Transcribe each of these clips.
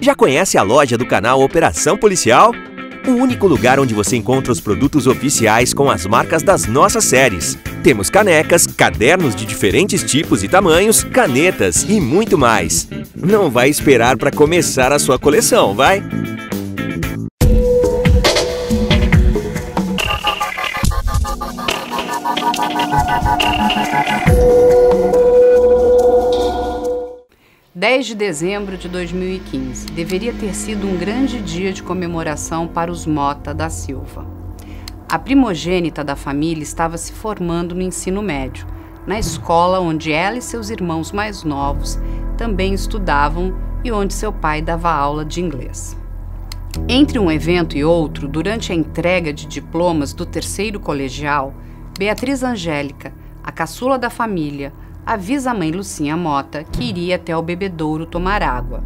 Já conhece a loja do canal Operação Policial? O único lugar onde você encontra os produtos oficiais com as marcas das nossas séries. Temos canecas, cadernos de diferentes tipos e tamanhos, canetas e muito mais. Não vai esperar para começar a sua coleção, vai? (10 de dezembro de 2015) deveria ter sido um grande dia de comemoração para os Mota da Silva. A primogênita da família estava se formando no ensino médio, na escola onde ela e seus irmãos mais novos também estudavam e onde seu pai dava aula de inglês. Entre um evento e outro, durante a entrega de diplomas do terceiro colegial, Beatriz Angélica, a caçula da família, avisa a mãe Lucinha Mota que iria até o bebedouro tomar água.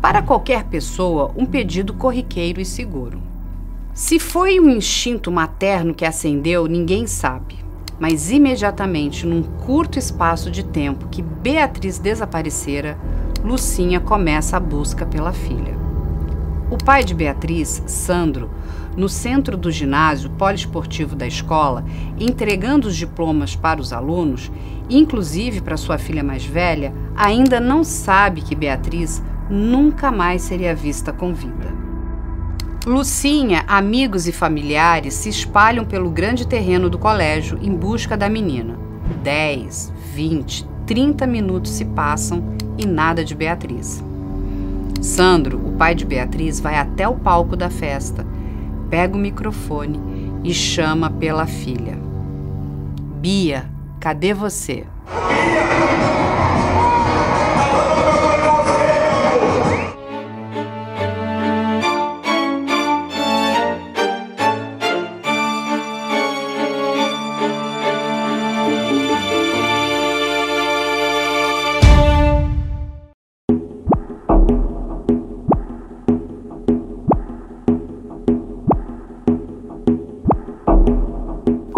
Para qualquer pessoa, um pedido corriqueiro e seguro. Se foi um instinto materno que acendeu, ninguém sabe. Mas imediatamente, num curto espaço de tempo que Beatriz desaparecera, Lucinha começa a busca pela filha. O pai de Beatriz, Sandro, no centro do ginásio poliesportivo da escola, entregando os diplomas para os alunos, inclusive para sua filha mais velha, ainda não sabe que Beatriz nunca mais seria vista com vida. Lucinha, amigos e familiares se espalham pelo grande terreno do colégio em busca da menina. 10, 20, 30 minutos se passam e nada de Beatriz. Sandro, o pai de Beatriz, vai até o palco da festa, pega o microfone e chama pela filha. Bia, cadê você?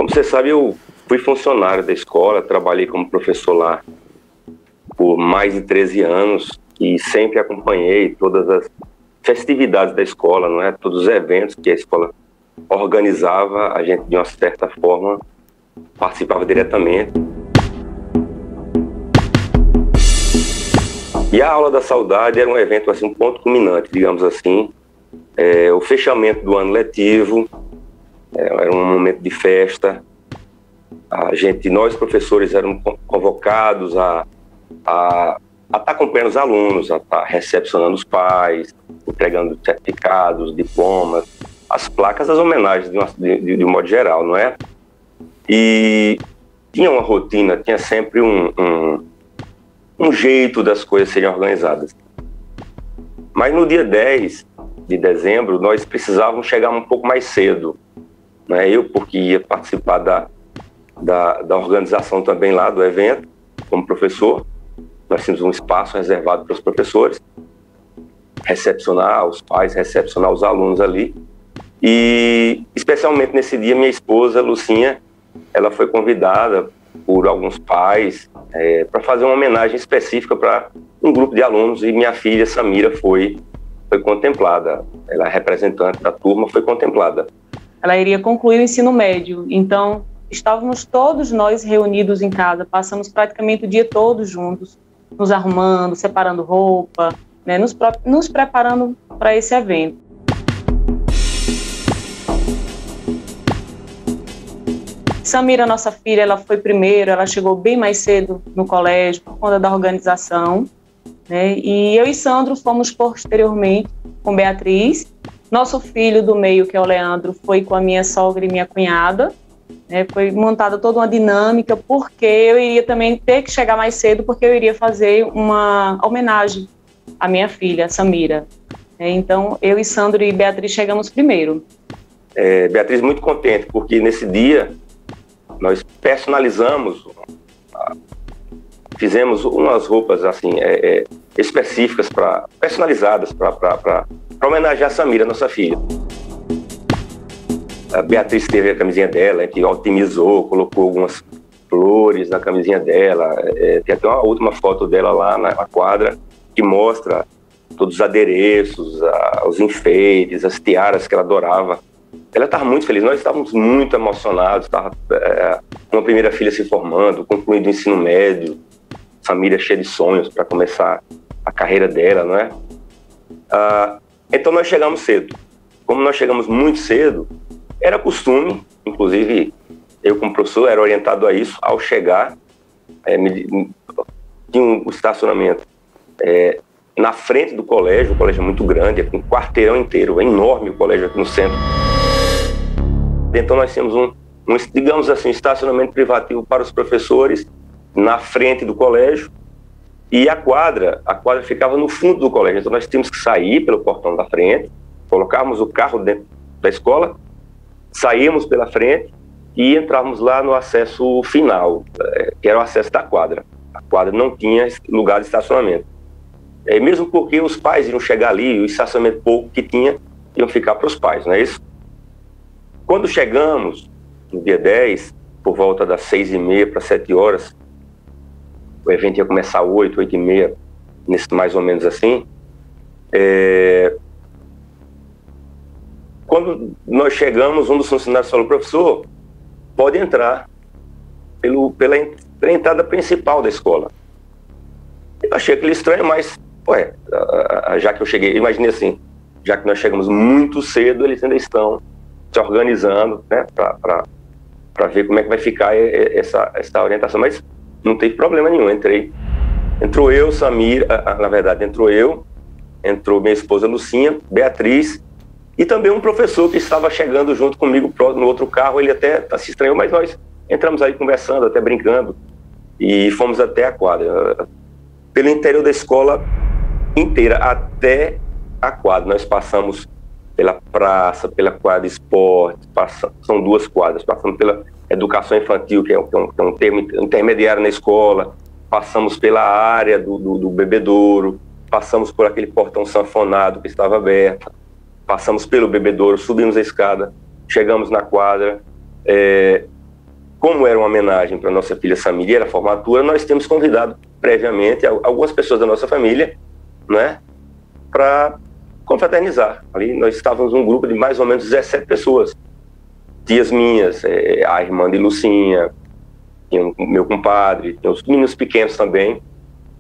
Você sabe, eu fui funcionário da escola, trabalhei como professor lá por mais de 13 anos e sempre acompanhei todas as festividades da escola, não é? Todos os eventos que a escola organizava, a gente de uma certa forma participava diretamente. E a aula da saudade era um evento assim, um ponto culminante, digamos assim, o fechamento do ano letivo. Era um momento de festa, nós professores éramos convocados a estar acompanhando os alunos, a estar recepcionando os pais, entregando certificados, diplomas, as placas, as homenagens de um modo geral, não é? E tinha uma rotina, tinha sempre um jeito das coisas serem organizadas. Mas no dia 10 de dezembro nós precisávamos chegar um pouco mais cedo. Eu, porque ia participar da organização também lá do evento, como professor. Nós tínhamos um espaço reservado para os professores, recepcionar os pais, recepcionar os alunos ali. E, especialmente nesse dia, minha esposa, Lucinha, ela foi convidada por alguns pais para fazer uma homenagem específica para um grupo de alunos, e minha filha, Samira, foi contemplada. Ela é representante da turma, foi contemplada. Ela iria concluir o ensino médio, então estávamos todos nós reunidos em casa, passamos praticamente o dia todo juntos, nos arrumando, separando roupa, né, nos preparando para esse evento. Samira, nossa filha, ela foi primeiro, ela chegou bem mais cedo no colégio por conta da organização, né, e eu e Sandro fomos posteriormente com Beatriz. Nosso filho do meio, que é o Leandro, foi com a minha sogra e minha cunhada. Foi montada toda uma dinâmica, porque eu iria também ter que chegar mais cedo, porque eu iria fazer uma homenagem à minha filha, Samira. Então, eu e Sandro e Beatriz chegamos primeiro. Beatriz muito contente, porque nesse dia nós personalizamos, fizemos umas roupas assim, específicas, personalizadas para homenagear a Samira, nossa filha. A Beatriz teve a camisinha dela, que otimizou, colocou algumas flores na camisinha dela. Tem até uma última foto dela lá na quadra, que mostra todos os adereços, os enfeites, as tiaras que ela adorava. Ela estava muito feliz, nós estávamos muito emocionados, estava uma primeira filha se formando, concluindo o ensino médio, família cheia de sonhos para começar a carreira dela, não é? Então nós chegamos cedo. Como nós chegamos muito cedo, era costume, inclusive eu como professor era orientado a isso, ao chegar, tinha um estacionamento na frente do colégio, o colégio é muito grande, é um quarteirão inteiro, é enorme o colégio aqui no centro. Então nós tínhamos um digamos assim, um estacionamento privativo para os professores na frente do colégio, e a quadra ficava no fundo do colégio, então nós tínhamos que sair pelo portão da frente, colocávamos o carro dentro da escola, saímos pela frente e entrávamos lá no acesso final, que era o acesso da quadra. A quadra não tinha lugar de estacionamento. Mesmo porque os pais iam chegar ali, o estacionamento pouco que tinha, iam ficar para os pais, não é isso? Quando chegamos, no dia 10, por volta das 6h30 para 7 horas, o evento ia começar às 8, 8h30, mais ou menos assim. Quando nós chegamos, um dos funcionários falou: professor, pode entrar pela entrada principal da escola. Eu achei aquilo estranho, mas, ué, já que eu cheguei, imaginei assim, já que nós chegamos muito cedo, eles ainda estão se organizando, né, para ver como é que vai ficar essa orientação, mas não teve problema nenhum. Entrou eu, Samira, na verdade entrou minha esposa Lucinha, Beatriz, e também um professor que estava chegando junto comigo no outro carro. Ele até se estranhou, mas nós entramos aí conversando, até brincando, e fomos até a quadra, pelo interior da escola inteira, até a quadra. Nós passamos pela praça, pela quadra esporte, são duas quadras, passando pela educação infantil, que é um termo intermediário na escola, passamos pela área do bebedouro, passamos por aquele portão sanfonado que estava aberto, passamos pelo bebedouro, subimos a escada, chegamos na quadra. Como era uma homenagem para nossa filha Samira, era a formatura, nós temos convidado previamente algumas pessoas da nossa família, né, para confraternizar. Ali nós estávamos um grupo de mais ou menos 17 pessoas, tias minhas, a irmã de Lucinha, tinha meu compadre, tinha os meninos pequenos também.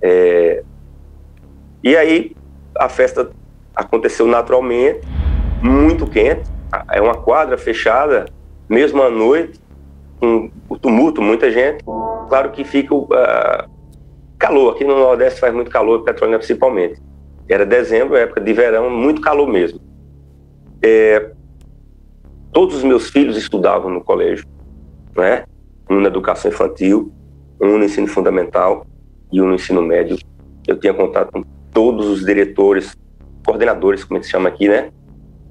E aí a festa aconteceu naturalmente, muito quente, é uma quadra fechada, mesmo à noite, com o tumulto, muita gente. Claro que fica o calor, aqui no Nordeste faz muito calor, Petrolina principalmente. Era dezembro, época de verão, muito calor mesmo. Todos os meus filhos estudavam no colégio, né? Um na educação infantil, um no ensino fundamental e um no ensino médio. Eu tinha contato com todos os diretores, coordenadores, como a gente chama aqui, né?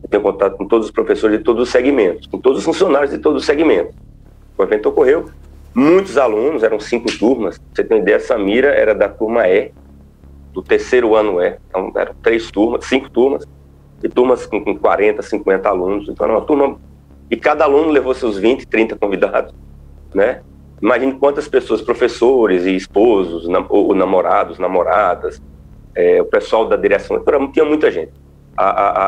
Eu tenho contato com todos os professores de todos os segmentos, com todos os funcionários de todos os segmentos. O evento ocorreu, muitos alunos, eram 5 turmas. Pra você ter uma ideia, a Samira era da turma E, do terceiro ano é, então eram 5 turmas, e turmas com 40, 50 alunos, então era uma turma, e cada aluno levou seus 20, 30 convidados, né? Imagine quantas pessoas, professores e esposos, ou namorados, namoradas, o pessoal da direção, tinha muita gente.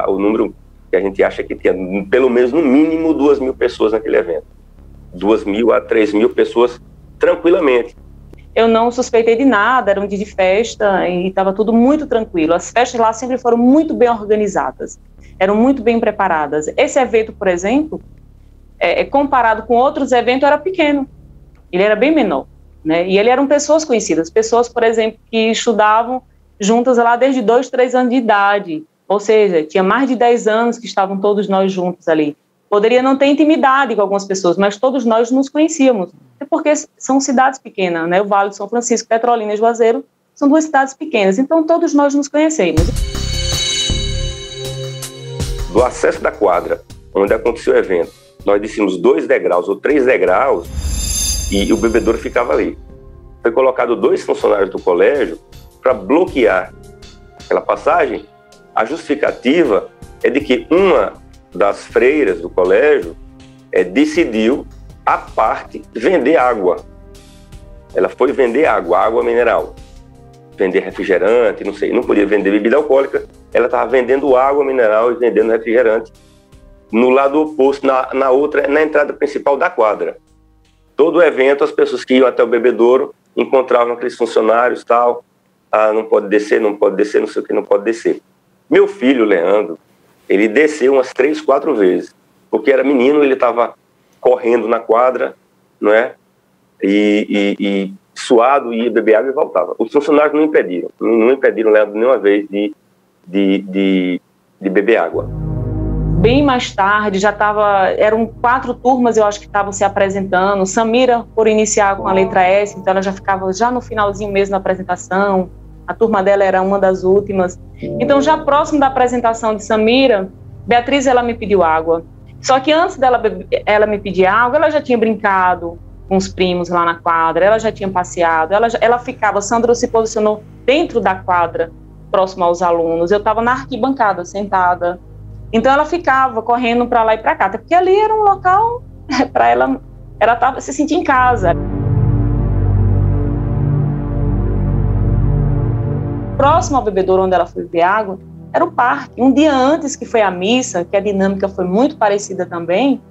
O número que a gente acha que tinha, pelo menos no mínimo 2.000 pessoas naquele evento, 2.000 a 3.000 pessoas tranquilamente. Eu não suspeitei de nada, era um dia de festa e estava tudo muito tranquilo. As festas lá sempre foram muito bem organizadas, eram muito bem preparadas. Esse evento, por exemplo, comparado com outros eventos, era pequeno. Ele era bem menor, né? E ele eram pessoas conhecidas, pessoas, por exemplo, que estudavam juntas lá desde 2, 3 anos de idade. Ou seja, tinha mais de 10 anos que estavam todos nós juntos ali. Poderia não ter intimidade com algumas pessoas, mas todos nós nos conhecíamos. É porque são cidades pequenas, né? O Vale do São Francisco, Petrolina e Juazeiro são 2 cidades pequenas, então todos nós nos conhecemos. Do acesso da quadra, onde aconteceu o evento, nós descemos 2 degraus ou 3 degraus e o bebedouro ficava ali. Foi colocado 2 funcionários do colégio para bloquear aquela passagem. A justificativa é de que uma das freiras do colégio decidiu, à parte, vender água. Ela foi vender água mineral. vender refrigerante, não sei, não podia vender bebida alcoólica, ela estava vendendo água mineral e vendendo refrigerante no lado oposto, na outra, na entrada principal da quadra. Todo o evento, as pessoas que iam até o bebedouro encontravam aqueles funcionários, tal, ah, não pode descer, não pode descer, não sei o que, não pode descer. Meu filho, Leandro, ele desceu umas 3, 4 vezes, porque era menino, ele estava correndo na quadra, não é? E suado, ia beber água e voltava. Os funcionários não impediram, Leandro nenhuma vez de beber água. Bem mais tarde, já estava, eram 4 turmas, eu acho, que estavam se apresentando. Samira, por iniciar com a letra S, então ela já ficava já no finalzinho mesmo da apresentação. A turma dela era uma das últimas. Então, já próximo da apresentação de Samira, Beatriz, ela me pediu água. Só que antes dela me pedir água, ela já tinha brincado com os primos lá na quadra, ela já tinha passeado, ela ficava, Sandro se posicionou dentro da quadra, próximo aos alunos, eu estava na arquibancada, sentada. Então ela ficava correndo para lá e para cá, até porque ali era um local para ela, se sentia em casa. Próximo ao bebedouro, onde ela foi beber água, era o parque. Um dia antes, que foi a missa, que a dinâmica foi muito parecida também,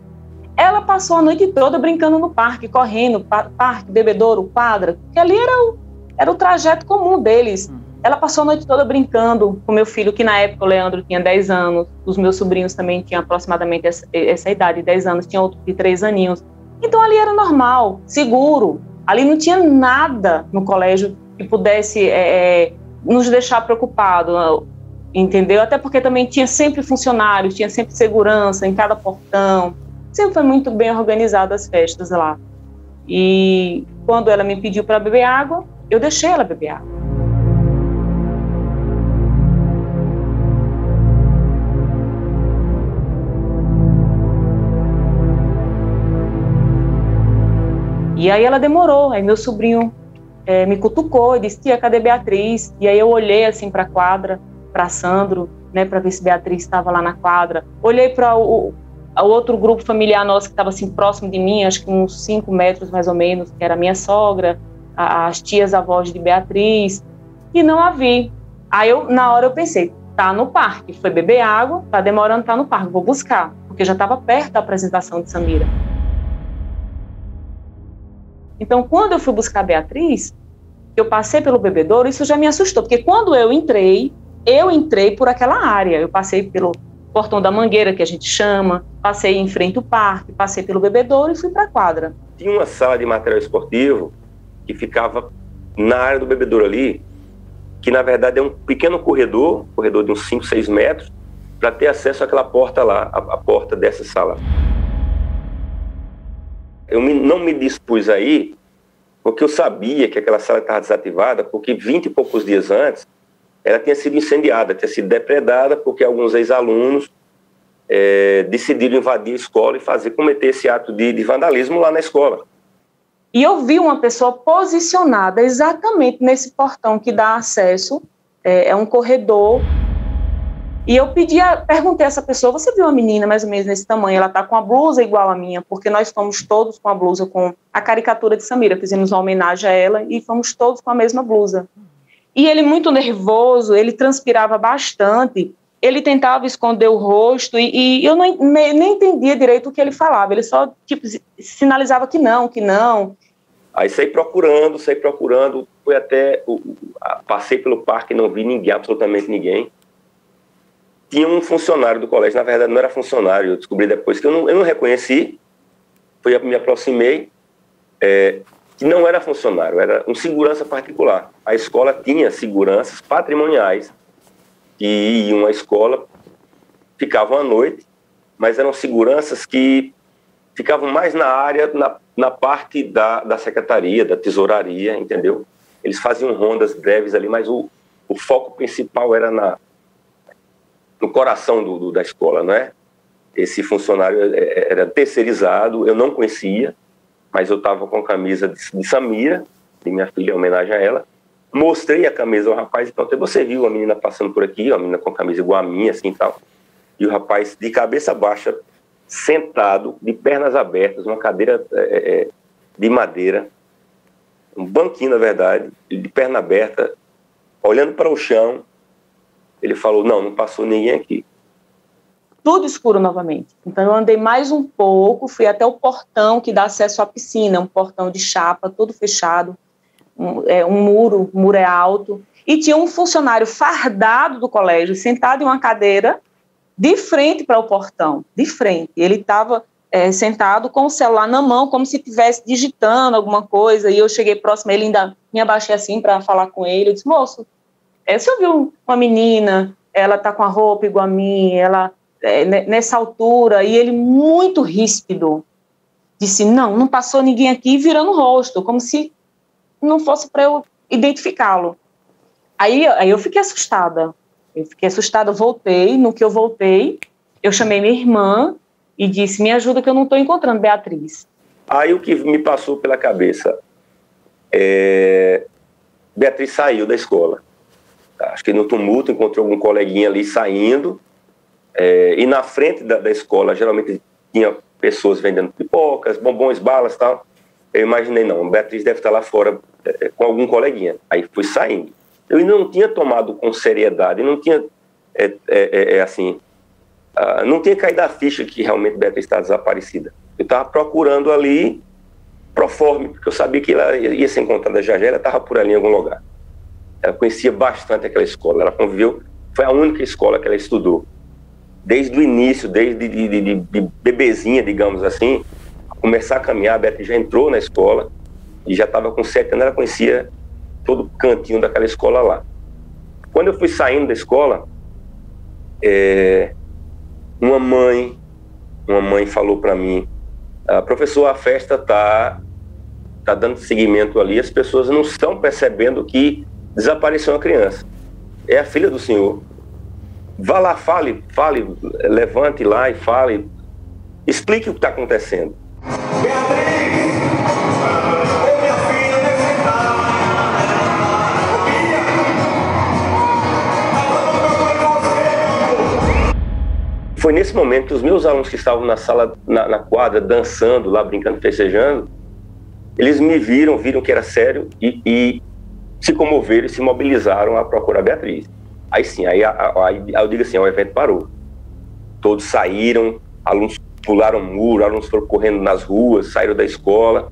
ela passou a noite toda brincando no parque, correndo, parque, bebedouro, quadra, que ali era o trajeto comum deles. Ela passou a noite toda brincando com meu filho, que na época o Leandro tinha 10 anos, os meus sobrinhos também tinham aproximadamente essa idade, 10 anos, tinha outro de 3 aninhos. Então ali era normal, seguro, ali não tinha nada no colégio que pudesse nos deixar preocupados, entendeu? Até porque também tinha sempre funcionários, tinha sempre segurança em cada portão, sempre foi muito bem organizada as festas lá. E quando ela me pediu para beber água, eu deixei ela beber água. E aí ela demorou, aí meu sobrinho me cutucou e disse: tia, cadê Beatriz? E aí eu olhei assim para a quadra, para Sandro, né, para ver se Beatriz estava lá na quadra. Olhei para o outro grupo familiar nosso que estava assim próximo de mim, acho que uns 5 metros mais ou menos, que era a minha sogra, as tias avós de Beatriz, e não a vi. Aí na hora eu pensei, tá no parque, foi beber água, tá demorando, tá no parque, vou buscar, porque já estava perto da apresentação de Samira. Então, quando eu fui buscar a Beatriz, eu passei pelo bebedouro, isso já me assustou, porque quando eu entrei por aquela área, eu passei pelo portão da mangueira, que a gente chama, passei em frente ao parque, passei pelo bebedouro e fui para a quadra. Tinha uma sala de material esportivo que ficava na área do bebedouro ali, que na verdade é um pequeno corredor de uns 5, 6 metros, para ter acesso àquela porta lá, a porta dessa sala. Eu não me dispus aí, porque eu sabia que aquela sala estava desativada, porque 20 e poucos dias antes, ela tinha sido incendiada, tinha sido depredada, porque alguns ex-alunos decidiram invadir a escola e cometer esse ato de vandalismo lá na escola. E eu vi uma pessoa posicionada exatamente nesse portão que dá acesso, é um corredor, e eu perguntei a essa pessoa: você viu uma menina mais ou menos nesse tamanho, ela está com a blusa igual a minha, porque nós fomos todos com a blusa, com a caricatura de Samira, fizemos uma homenagem a ela e fomos todos com a mesma blusa. E ele muito nervoso, ele transpirava bastante, ele tentava esconder o rosto e eu nem entendia direito o que ele falava, ele só tipo, sinalizava que não, que não. Aí saí procurando, fui até, passei pelo parque e não vi ninguém, absolutamente ninguém. Tinha um funcionário do colégio, na verdade não era funcionário, eu descobri depois que eu não reconheci, me aproximei, que não era funcionário, era um segurança particular. A escola tinha seguranças patrimoniais que iam à escola, ficavam à noite, mas eram seguranças que ficavam mais na área, na parte da secretaria, da tesouraria, entendeu? Eles faziam rondas breves ali, mas o foco principal era no coração da escola, não é? Esse funcionário era terceirizado, eu não conhecia, mas eu estava com a camisa de Samira, de minha filha, em homenagem a ela. Mostrei a camisa ao rapaz e perguntei: você viu a menina passando por aqui, a menina com a camisa igual a minha, assim e tal? E o rapaz, de cabeça baixa, sentado, de pernas abertas, uma cadeira de madeira, um banquinho, na verdade, de perna aberta, olhando para o chão, ele falou, não, não passou ninguém aqui. Tudo escuro novamente. Então eu andei mais um pouco, fui até o portão que dá acesso à piscina, um portão de chapa, todo fechado, um muro é alto, e tinha um funcionário fardado do colégio, sentado em uma cadeira, de frente para o portão, de frente. Ele estava sentado com o celular na mão, como se estivesse digitando alguma coisa, e eu cheguei próximo, ele ainda me abaixei assim para falar com ele, eu disse, moço, você ouviu uma menina, ela está com a roupa igual a mim, ela... nessa altura, e ele muito ríspido, disse, não, não passou ninguém aqui, virando o rosto, como se não fosse para eu identificá-lo. Aí eu fiquei assustada, voltei, no que eu voltei, eu chamei minha irmã e disse, me ajuda que eu não estou encontrando Beatriz. Aí o que me passou pela cabeça, Beatriz saiu da escola, acho que no tumulto encontrou algum coleguinha ali saindo, e na frente da escola geralmente tinha pessoas vendendo pipocas, bombons, balas e tal. Eu imaginei, não, Beatriz deve estar lá fora com algum coleguinha. Aí fui saindo. Eu ainda não tinha tomado com seriedade, não tinha não tinha caído a ficha que realmente Beatriz está desaparecida. Eu estava procurando ali proforme, porque eu sabia que ela ia ser encontrada já, ela estava por ali em algum lugar. Ela conhecia bastante aquela escola, ela conviveu, foi a única escola que ela estudou. Desde o início, desde de bebezinha, digamos assim, começar a caminhar, a Beatriz já entrou na escola e já estava com 7 anos, ela conhecia todo o cantinho daquela escola lá. Quando eu fui saindo da escola, uma mãe falou para mim, professor, a festa tá dando seguimento ali, as pessoas não estão percebendo que desapareceu uma criança. É a filha do senhor. Vá lá, fale, levante lá e fale, explique o que está acontecendo. Foi nesse momento que os meus alunos que estavam na sala, na quadra, dançando lá, brincando, festejando, eles me viram que era sério e se comoveram e se mobilizaram a procurar Beatriz. Aí sim, aí eu digo assim, o evento parou. Todos saíram, alunos pularam o muro, alunos foram correndo nas ruas, saíram da escola.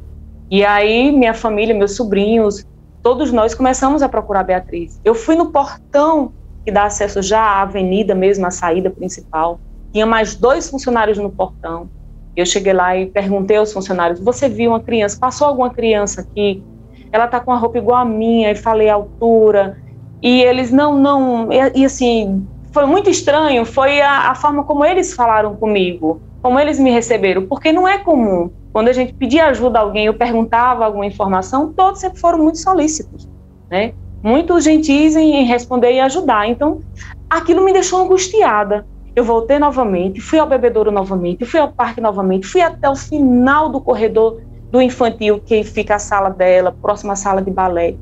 E aí minha família, meus sobrinhos, todos nós começamos a procurar Beatriz. Eu fui no portão que dá acesso já à avenida mesmo, à saída principal. Tinha mais 2 funcionários no portão. Eu cheguei lá e perguntei aos funcionários, você viu uma criança, passou alguma criança aqui? Ela tá com a roupa igual a minha, e falei a altura... E eles não... E assim, foi muito estranho, foi a forma como eles falaram comigo, como eles me receberam, porque não é comum. Quando a gente pedia ajuda a alguém, eu perguntava alguma informação, todos sempre foram muito solícitos, né? Muito gentis em responder e ajudar. Então, aquilo me deixou angustiada. Eu voltei novamente, fui ao bebedouro novamente, fui ao parque novamente, fui até o final do corredor do infantil, que fica a sala dela, próxima à sala de balé.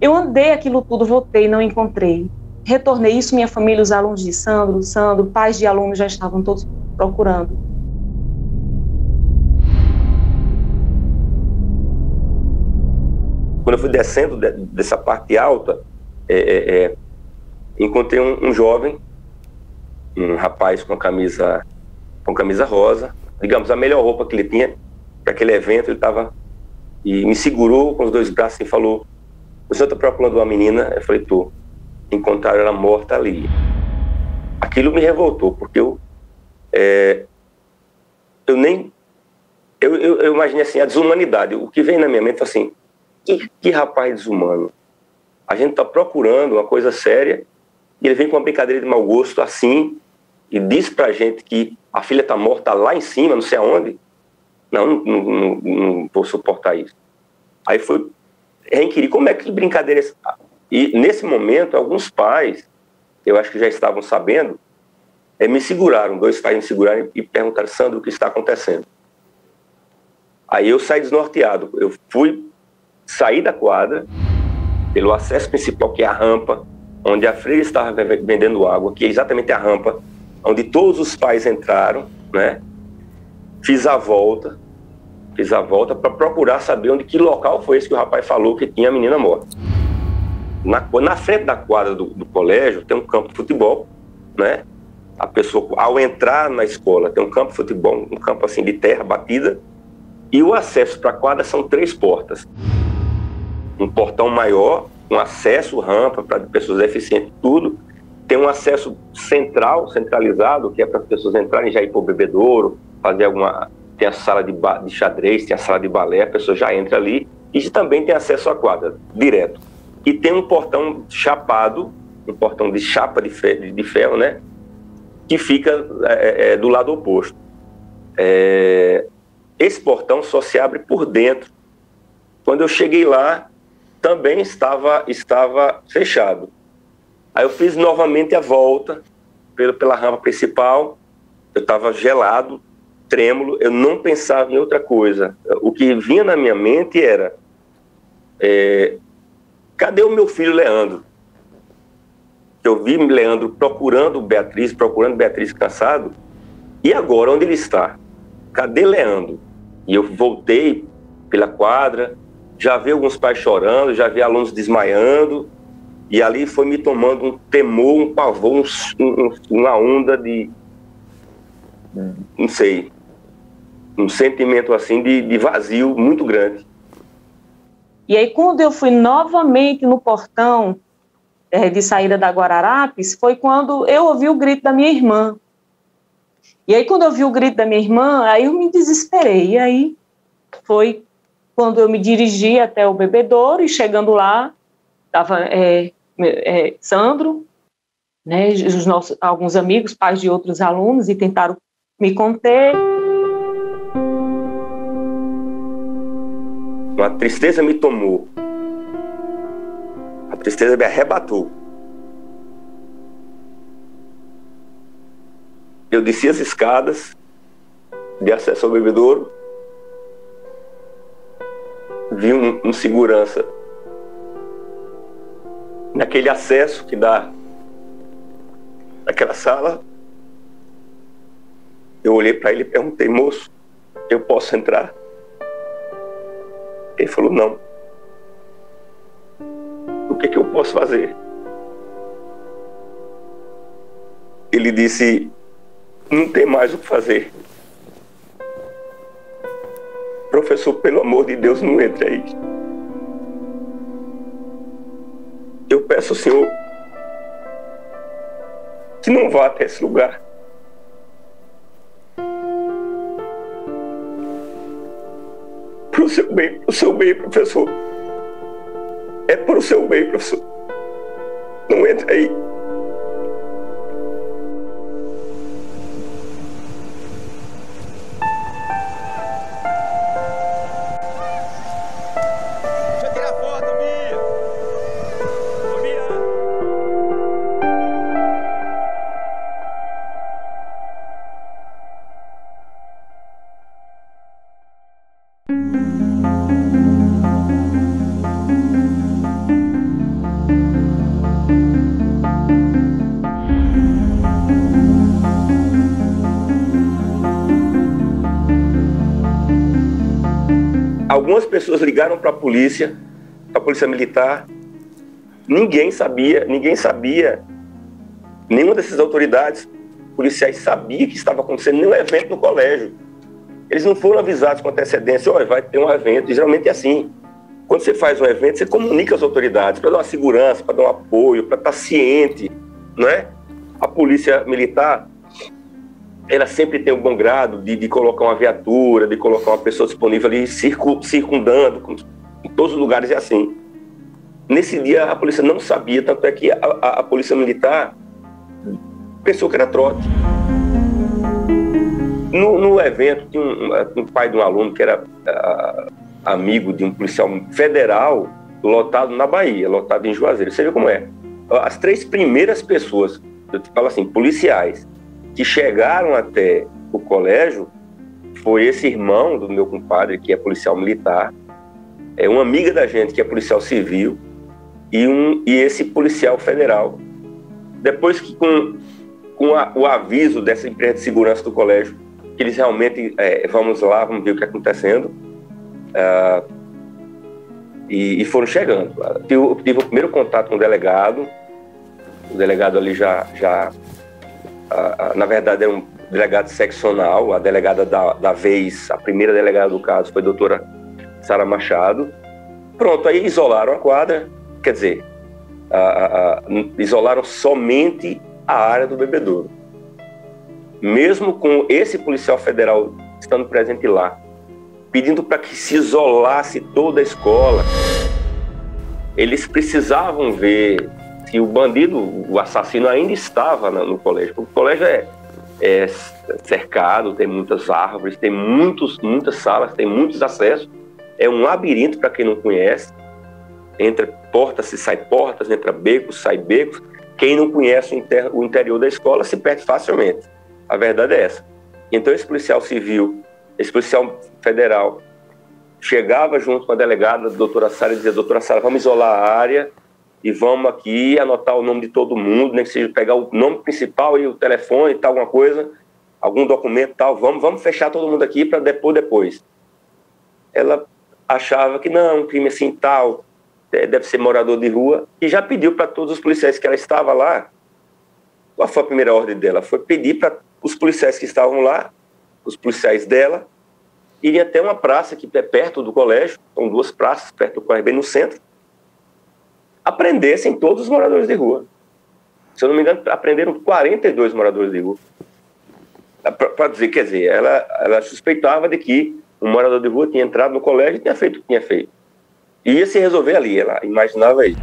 Eu andei aquilo tudo, voltei, não encontrei. Retornei, isso minha família, os alunos de Sandro, pais de alunos já estavam todos procurando. Quando eu fui descendo dessa parte alta, encontrei um jovem, um rapaz com camisa rosa, digamos, a melhor roupa que ele tinha para aquele evento, ele estava... E me segurou com os 2 braços e falou... O senhor está procurando uma menina? Eu falei, tô. Encontraram ela morta ali. Aquilo me revoltou, porque eu imaginei assim, a desumanidade. O que vem na minha mente é assim, que rapaz desumano. A gente está procurando uma coisa séria e ele vem com uma brincadeira de mau gosto assim e diz pra gente que a filha está morta lá em cima, não sei aonde. Não vou suportar isso. Aí foi... reinquirir, como é que brincadeira é essa? E nesse momento, alguns pais, eu acho que já estavam sabendo, me seguraram, 2 pais me seguraram e perguntaram, Sandro, o que está acontecendo? Aí eu saí desnorteado, eu saí da quadra, pelo acesso principal, que é a rampa, onde a freira estava vendendo água, que é exatamente a rampa, onde todos os pais entraram, né? Fiz a volta para procurar saber que local foi esse que o rapaz falou que tinha a menina morta. Na frente da quadra do colégio tem um campo de futebol, né? A pessoa, ao entrar na escola, tem um campo de futebol, um campo assim de terra batida, e o acesso para a quadra são 3 portas. Um portão maior, um acesso, rampa para pessoas deficientes, tudo. Tem um acesso centralizado, que é para as pessoas entrarem já ir para o bebedouro, fazer alguma... Tem a sala de xadrez, tem a sala de balé, a pessoa já entra ali. E também tem acesso à quadra, direto. E tem um portão chapado, um portão de chapa de ferro, né? Que fica do lado oposto. Esse portão só se abre por dentro. Quando eu cheguei lá, também estava fechado. Aí eu fiz novamente a volta pela rampa principal. Eu estava gelado, trêmulo, eu não pensava em outra coisa. O que vinha na minha mente era... cadê o meu filho Leandro? Eu vi Leandro procurando Beatriz cansado. E agora, onde ele está? Cadê Leandro? E eu voltei pela quadra... Já vi alguns pais chorando, já vi alunos desmaiando, e ali foi me tomando um temor, um pavor, uma onda de, não sei, um sentimento assim de vazio muito grande. E aí quando eu fui novamente no portão de saída da Guararapes, foi quando eu ouvi o grito da minha irmã. E aí quando eu ouvi o grito da minha irmã, aí eu me desesperei, e aí foi... Quando eu me dirigi até o bebedouro e chegando lá, estava Sandro, né, alguns amigos, pais de outros alunos, e tentaram me conter. Uma tristeza me tomou. A tristeza me arrebatou. Eu desci as escadas de acesso ao bebedouro. Vi um segurança naquele acesso que dá naquela sala. Eu olhei para ele e perguntei: moço, eu posso entrar? Ele falou: não. O que eu posso fazer? Ele disse: não tem mais o que fazer. Professor, pelo amor de Deus, não entre aí. Eu peço ao senhor que não vá até esse lugar. Pro seu bem, professor. É pro seu bem, professor. Não entre aí. Algumas pessoas ligaram para a polícia, militar. Ninguém sabia, nenhuma dessas autoridades policiais sabia que estava acontecendo nenhum evento no colégio. Eles não foram avisados com antecedência: olha, vai ter um evento. E geralmente é assim, quando você faz um evento, você comunica às autoridades para dar uma segurança, para dar um apoio, para estar ciente, não é? A polícia militar, ela sempre tem um bom grado de colocar uma viatura, de colocar uma pessoa disponível ali, circundando, em todos os lugares é assim. Nesse dia a polícia não sabia, tanto é que a polícia militar pensou que era trote. No evento, tinha um pai de um aluno que era amigo de um policial federal, lotado na Bahia, lotado em Juazeiro. Você vê como é. As 3 primeiras pessoas, eu te falo assim, policiais, que chegaram até o colégio foi esse irmão do meu compadre, que é policial militar, é uma amiga da gente, que é policial civil, e esse policial federal. Depois que com o aviso dessa empresa de segurança do colégio, que eles realmente, vamos lá, vamos ver o que está acontecendo, e foram chegando. Eu tive o primeiro contato com o delegado ali na verdade, era um delegado seccional, a delegada da vez, a primeira delegada do caso foi a doutora Sara Machado. Pronto, aí isolaram a quadra, quer dizer, isolaram somente a área do bebedouro. Mesmo com esse policial federal estando presente lá, pedindo para que se isolasse toda a escola, eles precisavam ver se o bandido, o assassino, ainda estava no colégio, porque o colégio é cercado, tem muitas árvores, tem muitas salas, tem muitos acessos, é um labirinto para quem não conhece, entra portas, se sai portas, entra becos, sai becos. Quem não conhece o interior da escola se perde facilmente, a verdade é essa. Então esse policial civil, esse policial federal, chegava junto com a delegada, a doutora Sara, e dizia: doutora Sara, vamos isolar a área e vamos aqui anotar o nome de todo mundo, nem que seja pegar o nome principal e o telefone, tal, alguma coisa, algum documento, tal, vamos fechar todo mundo aqui para depois. Ela achava que não, um crime assim tal, deve ser morador de rua, e já pediu para todos os policiais que ela estava lá. Qual foi a primeira ordem dela? Foi pedir para os policiais que estavam lá, os policiais dela, irem até uma praça que é perto do colégio, são duas praças perto do colégio, bem no centro, apreendessem todos os moradores de rua. Se eu não me engano, apreenderam 42 moradores de rua. Para dizer, quer dizer, ela suspeitava de que um morador de rua tinha entrado no colégio e tinha feito o que tinha feito. E ia se resolver ali, ela imaginava isso.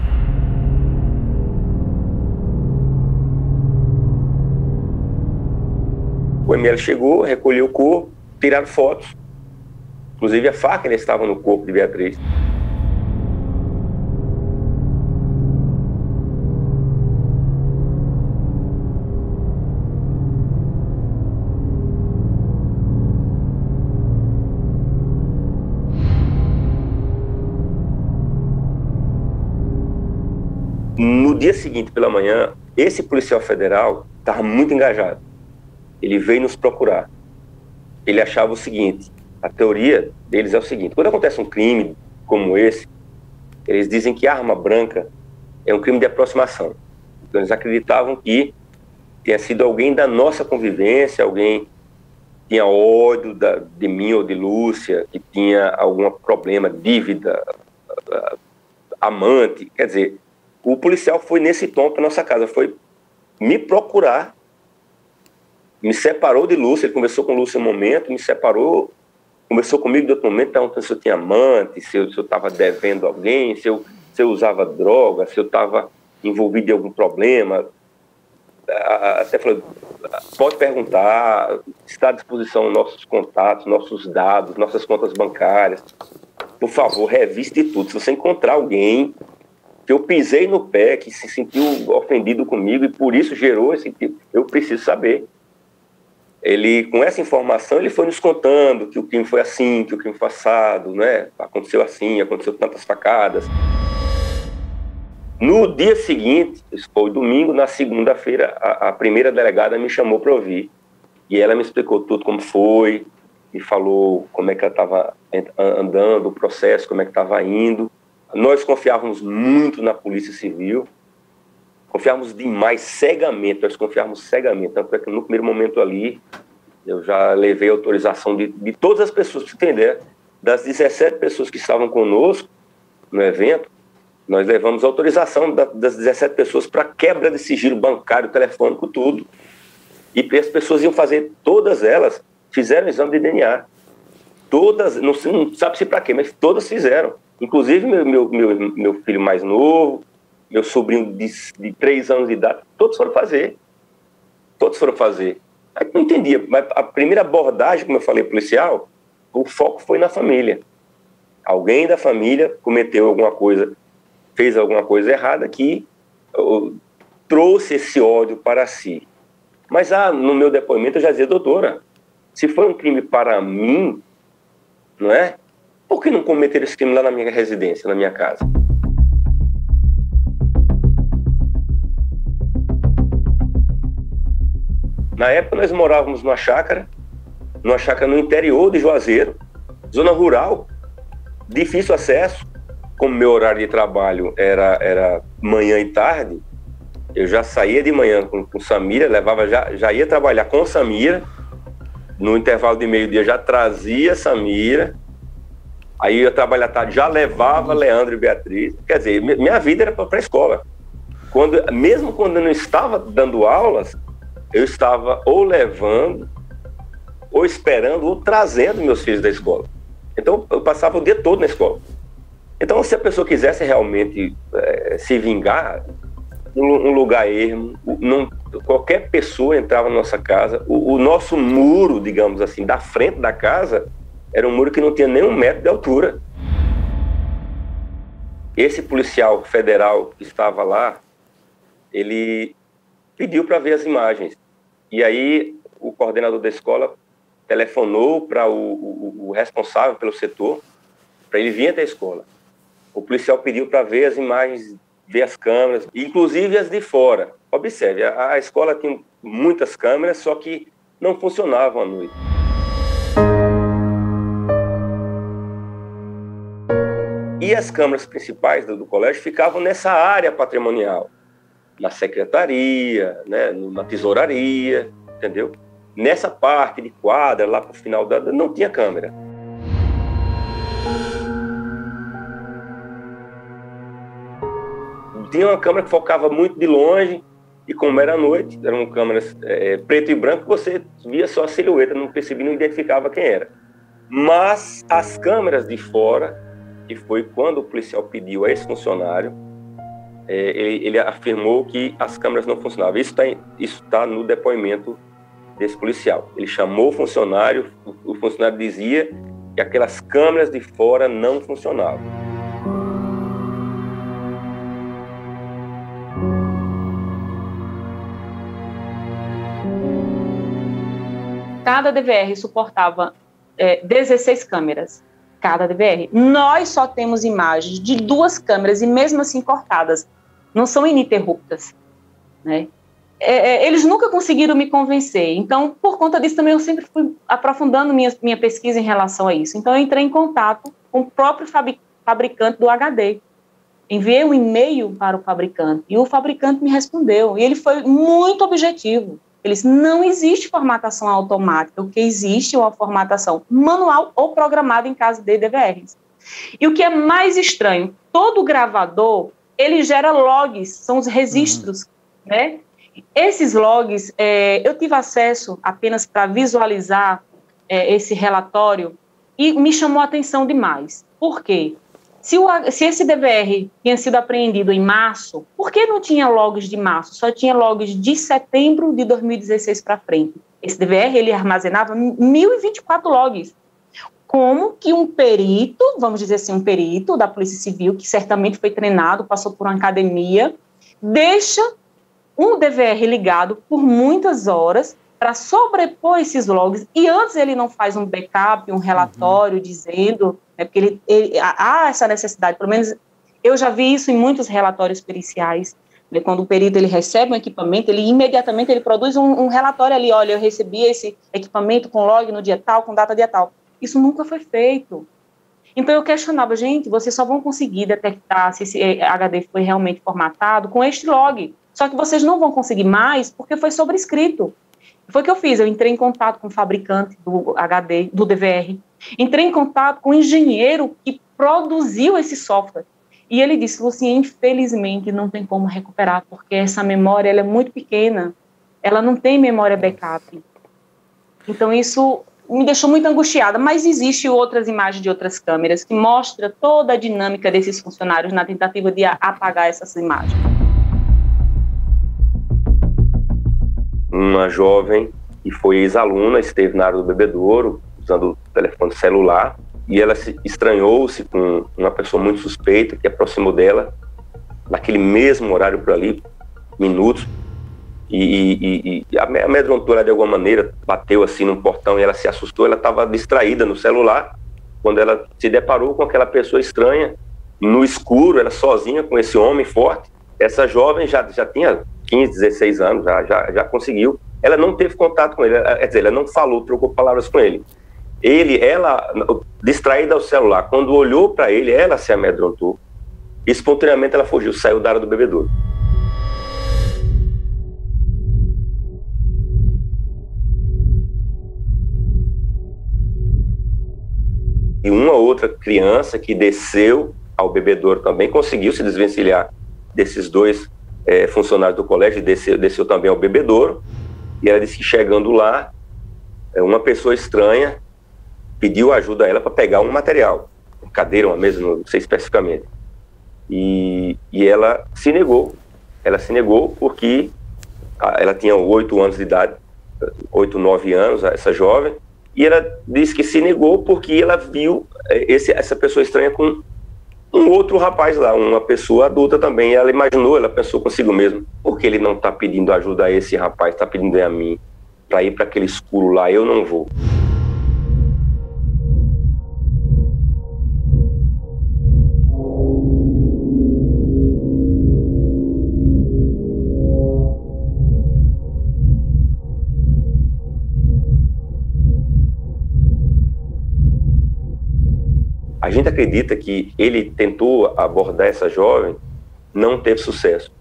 O ML chegou, recolheu o corpo, tiraram fotos. Inclusive a faca ainda estava no corpo de Beatriz. No dia seguinte, pela manhã, esse policial federal estava muito engajado. Ele veio nos procurar. Ele achava o seguinte, a teoria deles é o seguinte: quando acontece um crime como esse, eles dizem que arma branca é um crime de aproximação. Então eles acreditavam que tenha sido alguém da nossa convivência, alguém que tinha ódio de mim ou de Lúcia, que tinha algum problema, dívida, amante, quer dizer... O policial foi nesse tom para nossa casa, foi me procurar, me separou de Lúcia, ele conversou com Lúcia um momento, me separou, conversou comigo de outro momento, perguntando se eu tinha amante, se eu estava devendo alguém, se eu usava droga, se eu estava envolvido em algum problema. Até falou: pode perguntar, está à disposição nossos contatos, nossos dados, nossas contas bancárias. Por favor, reviste tudo, se você encontrar alguém... que eu pisei no pé, que se sentiu ofendido comigo e por isso gerou esse tipo, eu preciso saber. Ele, com essa informação, ele foi nos contando que o crime foi assim, que o crime foi assado, né? Aconteceu assim, aconteceu tantas facadas. No dia seguinte, isso foi domingo, na segunda-feira, a primeira delegada me chamou para ouvir e ela me explicou tudo como foi, me falou como é que ela estava andando, o processo, como é que estava indo. Nós confiávamos muito na Polícia Civil, confiávamos demais, cegamente, nós confiávamos cegamente. Tanto é que no primeiro momento ali, eu já levei autorização de todas as pessoas, para você entender, das 17 pessoas que estavam conosco no evento, nós levamos autorização das 17 pessoas para quebra de sigilo bancário, telefônico, tudo. E as pessoas iam fazer, todas elas fizeram exame de DNA. Todas, não sabe-se para quê, mas todas fizeram. Inclusive meu filho mais novo, meu sobrinho de 3 anos de idade, todos foram fazer. Todos foram fazer. Aí não entendia, mas a primeira abordagem, como eu falei, policial, o foco foi na família. Alguém da família cometeu alguma coisa, fez alguma coisa errada que trouxe esse ódio para si. Mas no meu depoimento eu já dizia: doutora, se foi um crime para mim, não é? Por que não cometeram esse crime lá na minha residência, na minha casa? Na época nós morávamos numa chácara no interior de Juazeiro, zona rural, difícil acesso, como meu horário de trabalho era manhã e tarde, eu já saía de manhã com Samira, levava, já ia trabalhar com Samira, no intervalo de meio-dia já trazia Samira, aí eu ia trabalhar à tarde, já levava Leandro e Beatriz, quer dizer, minha vida era para a escola. Mesmo quando eu não estava dando aulas, eu estava ou levando, ou esperando, ou trazendo meus filhos da escola. Então eu passava o dia todo na escola. Então se a pessoa quisesse realmente se vingar, um lugar ermo, qualquer pessoa entrava na nossa casa, o nosso muro, digamos assim, da frente da casa, era um muro que não tinha nem 1 metro de altura. Esse policial federal que estava lá, ele pediu para ver as imagens. E aí o coordenador da escola telefonou para o responsável pelo setor, para ele vir até a escola. O policial pediu para ver as imagens, ver as câmeras, inclusive as de fora. Observe, a escola tinha muitas câmeras, só que não funcionavam à noite. E as câmeras principais do colégio ficavam nessa área patrimonial, na secretaria, né, na tesouraria, entendeu? Nessa parte de quadra, lá para o final da... não tinha câmera. Tinha uma câmera que focava muito de longe, e como era à noite, eram câmeras preto e branco, você via só a silhueta, não percebia, não identificava quem era. Mas as câmeras de fora, que foi quando o policial pediu a esse funcionário, ele afirmou que as câmeras não funcionavam. Isso tá no depoimento desse policial. Ele chamou o funcionário dizia que aquelas câmeras de fora não funcionavam. Cada DVR suportava 16 câmeras. Cada DVR. Nós só temos imagens de 2 câmeras e mesmo assim cortadas. Não são ininterruptas, né? Eles nunca conseguiram me convencer. Então, por conta disso também eu sempre fui aprofundando minha pesquisa em relação a isso. Então, eu entrei em contato com o próprio fabricante do HD. Enviei um e-mail para o fabricante e o fabricante me respondeu. E ele foi muito objetivo. Ele disse, não existe formatação automática, o que existe é uma formatação manual ou programada em caso de DVRs. E o que é mais estranho, todo gravador, ele gera logs, são os registros, né? Esses logs, eu tive acesso apenas para visualizar esse relatório e me chamou a atenção demais. Por quê? Se esse DVR tinha sido apreendido em março, por que não tinha logs de março? Só tinha logs de setembro de 2016 para frente. Esse DVR, ele armazenava 1.024 logs. Como que um perito, vamos dizer assim, um perito da Polícia Civil, que certamente foi treinado, passou por uma academia, deixa um DVR ligado por muitas horas para sobrepor esses logs, e antes ele não faz um backup, um relatório dizendo... É porque há essa necessidade, pelo menos eu já vi isso em muitos relatórios periciais, né? Quando o perito ele recebe um equipamento, ele imediatamente ele produz um relatório ali, olha, eu recebi esse equipamento com log no dia tal, com data dia tal. Isso nunca foi feito. Então eu questionava, gente, vocês só vão conseguir detectar se esse HD foi realmente formatado com este log, só que vocês não vão conseguir mais porque foi sobrescrito. Foi o que eu fiz, eu entrei em contato com o fabricante do HD, do DVR, entrei em contato com o engenheiro que produziu esse software, e ele disse, Lucinha, infelizmente não tem como recuperar, porque essa memória ela é muito pequena, ela não tem memória backup. Então isso me deixou muito angustiada, mas existem outras imagens de outras câmeras que mostram toda a dinâmica desses funcionários na tentativa de apagar essas imagens. Uma jovem que foi ex-aluna, esteve na área do bebedouro, usando o telefone celular, e ela estranhou-se com uma pessoa muito suspeita, que aproximou dela, naquele mesmo horário por ali, minutos, e amedrontou ela de alguma maneira, bateu assim num portão e ela se assustou, ela estava distraída no celular, quando ela se deparou com aquela pessoa estranha, no escuro, ela sozinha com esse homem forte. Essa jovem já tinha 15, 16 anos, já conseguiu. Ela não teve contato com ele, quer dizer, ela não falou, trocou palavras com ele. Ela, distraída ao celular, quando olhou para ele, ela se amedrontou. Espontaneamente ela fugiu, saiu da área do bebedouro. E uma outra criança que desceu ao bebedouro também conseguiu se desvencilhar desses dois funcionários do colégio e desceu também ao bebedouro. E ela disse que chegando lá, uma pessoa estranha pediu ajuda a ela para pegar um material, uma cadeira, uma mesa, não sei especificamente. E ela se negou. Ela se negou porque ela tinha 8 anos de idade, 8, 9 anos, essa jovem. E ela disse que se negou porque ela viu essa pessoa estranha com um outro rapaz lá, uma pessoa adulta também. Ela imaginou, ela pensou consigo mesma, por que ele não está pedindo ajuda a esse rapaz, está pedindo a mim, para ir para aquele escuro lá, eu não vou. A gente acredita que ele tentou abordar essa jovem, não teve sucesso.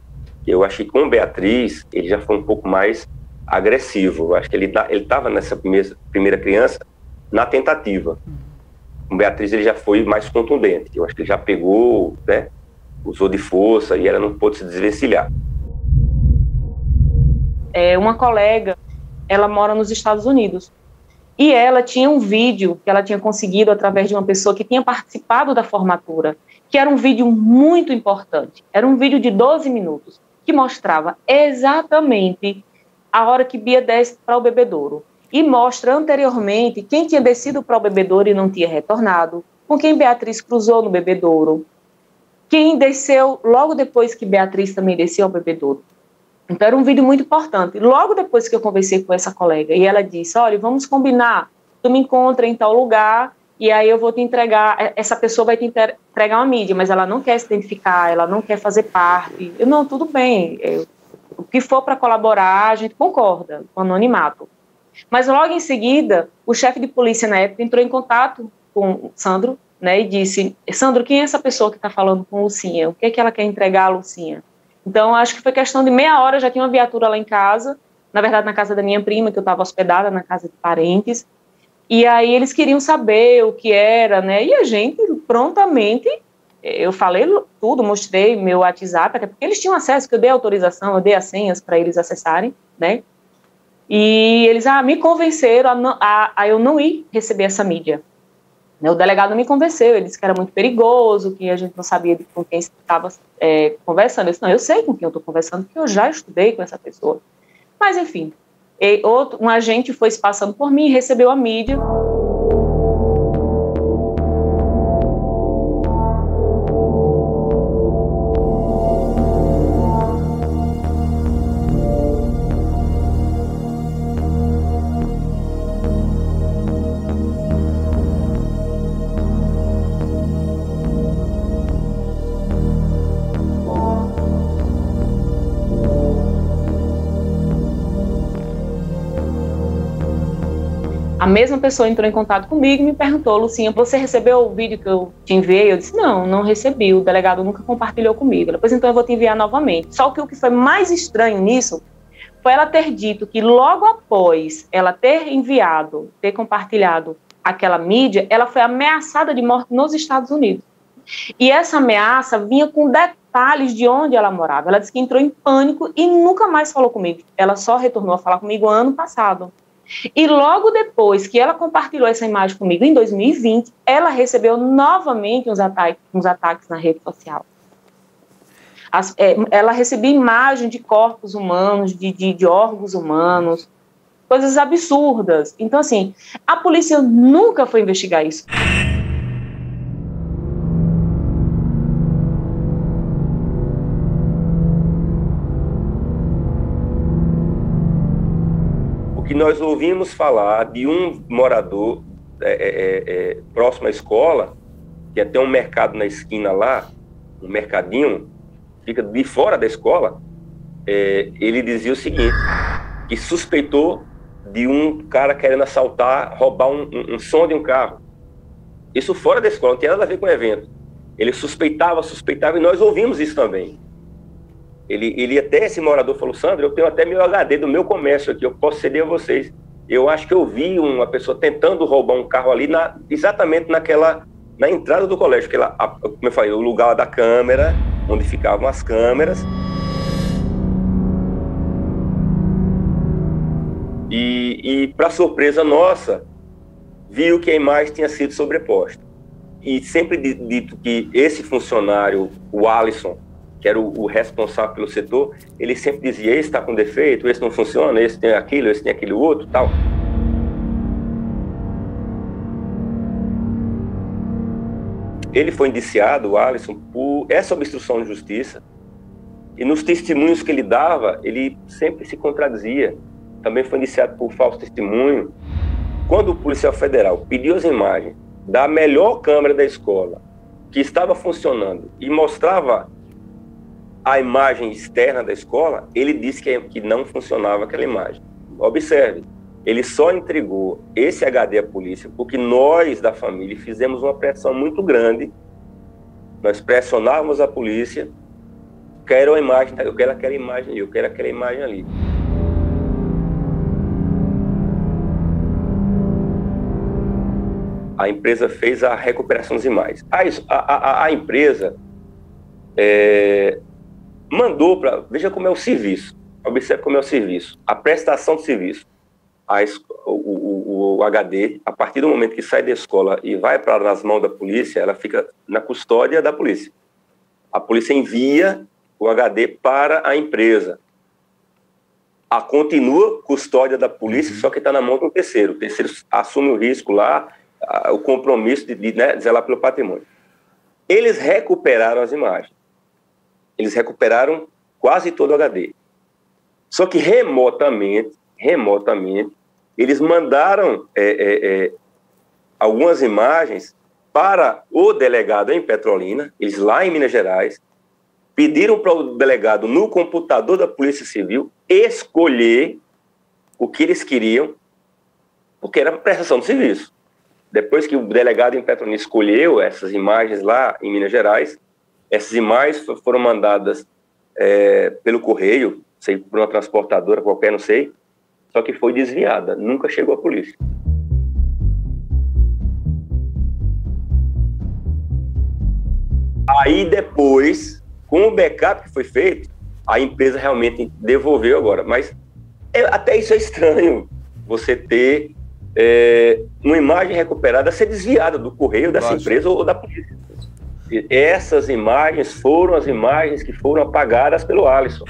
Eu acho que com Beatriz ele já foi um pouco mais agressivo. Eu acho que ele estava nessa primeira criança na tentativa. Com Beatriz ele já foi mais contundente. Eu acho que ele já pegou, né, usou de força e ela não pôde se desvencilhar. Uma colega, ela mora nos Estados Unidos. E ela tinha um vídeo que ela tinha conseguido através de uma pessoa que tinha participado da formatura, que era um vídeo muito importante. Era um vídeo de 12 minutos, que mostrava exatamente a hora que Bia desce para o bebedouro. E mostra anteriormente quem tinha descido para o bebedouro e não tinha retornado, com quem Beatriz cruzou no bebedouro, quem desceu logo depois que Beatriz também desceu ao bebedouro. Então, era um vídeo muito importante. Logo depois que eu conversei com essa colega, e ela disse, olha, vamos combinar, tu me encontra em tal lugar, e aí eu vou te entregar, essa pessoa vai te entregar uma mídia, mas ela não quer se identificar, ela não quer fazer parte. Eu, não, tudo bem, o que for para colaborar, a gente concorda, com anonimato. Mas logo em seguida, o chefe de polícia na época entrou em contato com o Sandro, né, e disse, Sandro, quem é essa pessoa que está falando com Lucinha? O que é que ela quer entregar a Lucinha? Então, acho que foi questão de meia hora, já tinha uma viatura lá em casa, na verdade na casa da minha prima, que eu estava hospedada na casa de parentes, e aí eles queriam saber o que era, né, e a gente prontamente, eu falei tudo, mostrei meu WhatsApp, até porque eles tinham acesso, que eu dei autorização, eu dei as senhas para eles acessarem, né, e eles me convenceram a eu não ir receber essa mídia. O delegado me convenceu, ele disse que era muito perigoso, que a gente não sabia com quem estava conversando. Eu disse, não, eu sei com quem eu estou conversando, porque eu já estudei com essa pessoa. Mas, enfim, um agente foi se passando por mim e recebeu a mídia. A mesma pessoa entrou em contato comigo e me perguntou, Lucinha, você recebeu o vídeo que eu te enviei? Eu disse, não, não recebi, o delegado nunca compartilhou comigo. Depois, então, eu vou te enviar novamente. Só que o que foi mais estranho nisso foi ela ter dito que logo após ela ter enviado, ter compartilhado aquela mídia, ela foi ameaçada de morte nos Estados Unidos. E essa ameaça vinha com detalhes de onde ela morava. Ela disse que entrou em pânico e nunca mais falou comigo. Ela só retornou a falar comigo ano passado. E logo depois que ela compartilhou essa imagem comigo, em 2020, ela recebeu novamente uns ataques na rede social. Ela recebia imagem de corpos humanos, de órgãos humanos, coisas absurdas. Então, assim, a polícia nunca foi investigar isso. E nós ouvimos falar de um morador próximo à escola, que até um mercado na esquina lá, um mercadinho, fica de fora da escola, ele dizia o seguinte, que suspeitou de um cara querendo assaltar, roubar um som de um carro. Isso fora da escola, não tinha nada a ver com o evento. Ele suspeitava, e nós ouvimos isso também. Ele até, esse morador falou, Sandro, eu tenho até meu HD do meu comércio aqui, eu posso ceder a vocês. Eu acho que eu vi uma pessoa tentando roubar um carro ali, exatamente na entrada do colégio, que ela, como eu falei, o lugar da câmera, onde ficavam as câmeras. E para surpresa nossa, viu que a imagem tinha sido sobreposta. E sempre dito que esse funcionário, o Alisson, que era o responsável pelo setor, ele sempre dizia, esse está com defeito, esse não funciona, esse tem aquilo outro, tal. Ele foi indiciado, o Alisson, por essa obstrução de justiça, e nos testemunhos que ele dava, ele sempre se contradizia. Também foi indiciado por falso testemunho. Quando o policial federal pediu as imagens da melhor câmera da escola, que estava funcionando, e mostrava a imagem externa da escola, ele disse que não funcionava aquela imagem. Observe, ele só entregou esse HD à polícia porque nós da família fizemos uma pressão muito grande. Nós pressionávamos a polícia, quero a imagem, eu quero aquela imagem ali. A empresa fez a recuperação das imagens. A empresa mandou para... Veja como é o serviço. Observe como é o serviço. A prestação de serviço. O HD, a partir do momento que sai da escola e vai para nas mãos da polícia, ela fica na custódia da polícia. A polícia envia o HD para a empresa. A continua custódia da polícia, só que está na mão do terceiro. O terceiro assume o risco lá, o compromisso de zelar pelo patrimônio. Eles recuperaram as imagens. Eles recuperaram quase todo o HD. Só que remotamente, eles mandaram algumas imagens para o delegado em Petrolina, eles lá em Minas Gerais, pediram para o delegado no computador da Polícia Civil escolher o que eles queriam, porque era prestação de serviço. Depois que o delegado em Petrolina escolheu essas imagens lá em Minas Gerais, essas imagens foram mandadas pelo correio, sei, por uma transportadora qualquer, não sei, só que foi desviada, nunca chegou à polícia. Aí depois, com o backup que foi feito, a empresa realmente devolveu agora, mas até isso é estranho, você ter... uma imagem recuperada a ser desviada do correio dessa empresa ou da polícia. E essas imagens foram as imagens que foram apagadas pelo Alisson.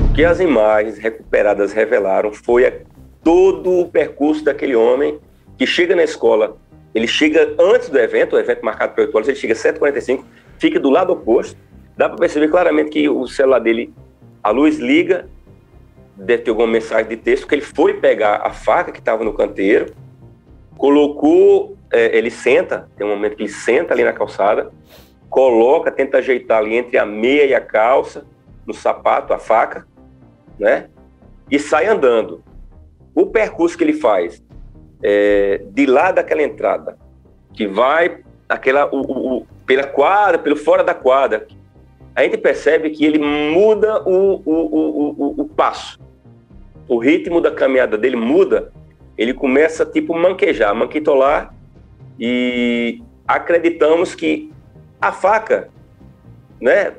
O que as imagens recuperadas revelaram foi todo o percurso daquele homem que chega na escola, ele chega antes do evento, o evento marcado para 8 horas, ele chega às 7h45, fica do lado oposto, dá para perceber claramente que o celular dele, a luz liga, deve ter alguma mensagem de texto, que ele foi pegar a faca que estava no canteiro, colocou, ele senta, tem um momento que ele senta ali na calçada, coloca, tenta ajeitar ali entre a meia e a calça, no sapato, a faca, né? E sai andando. O percurso que ele faz, de lá daquela entrada, que vai pela quadra, pelo fora da quadra, a gente percebe que ele muda o passo. O ritmo da caminhada dele muda. Ele começa, tipo, manquitolar. E acreditamos que a faca, né,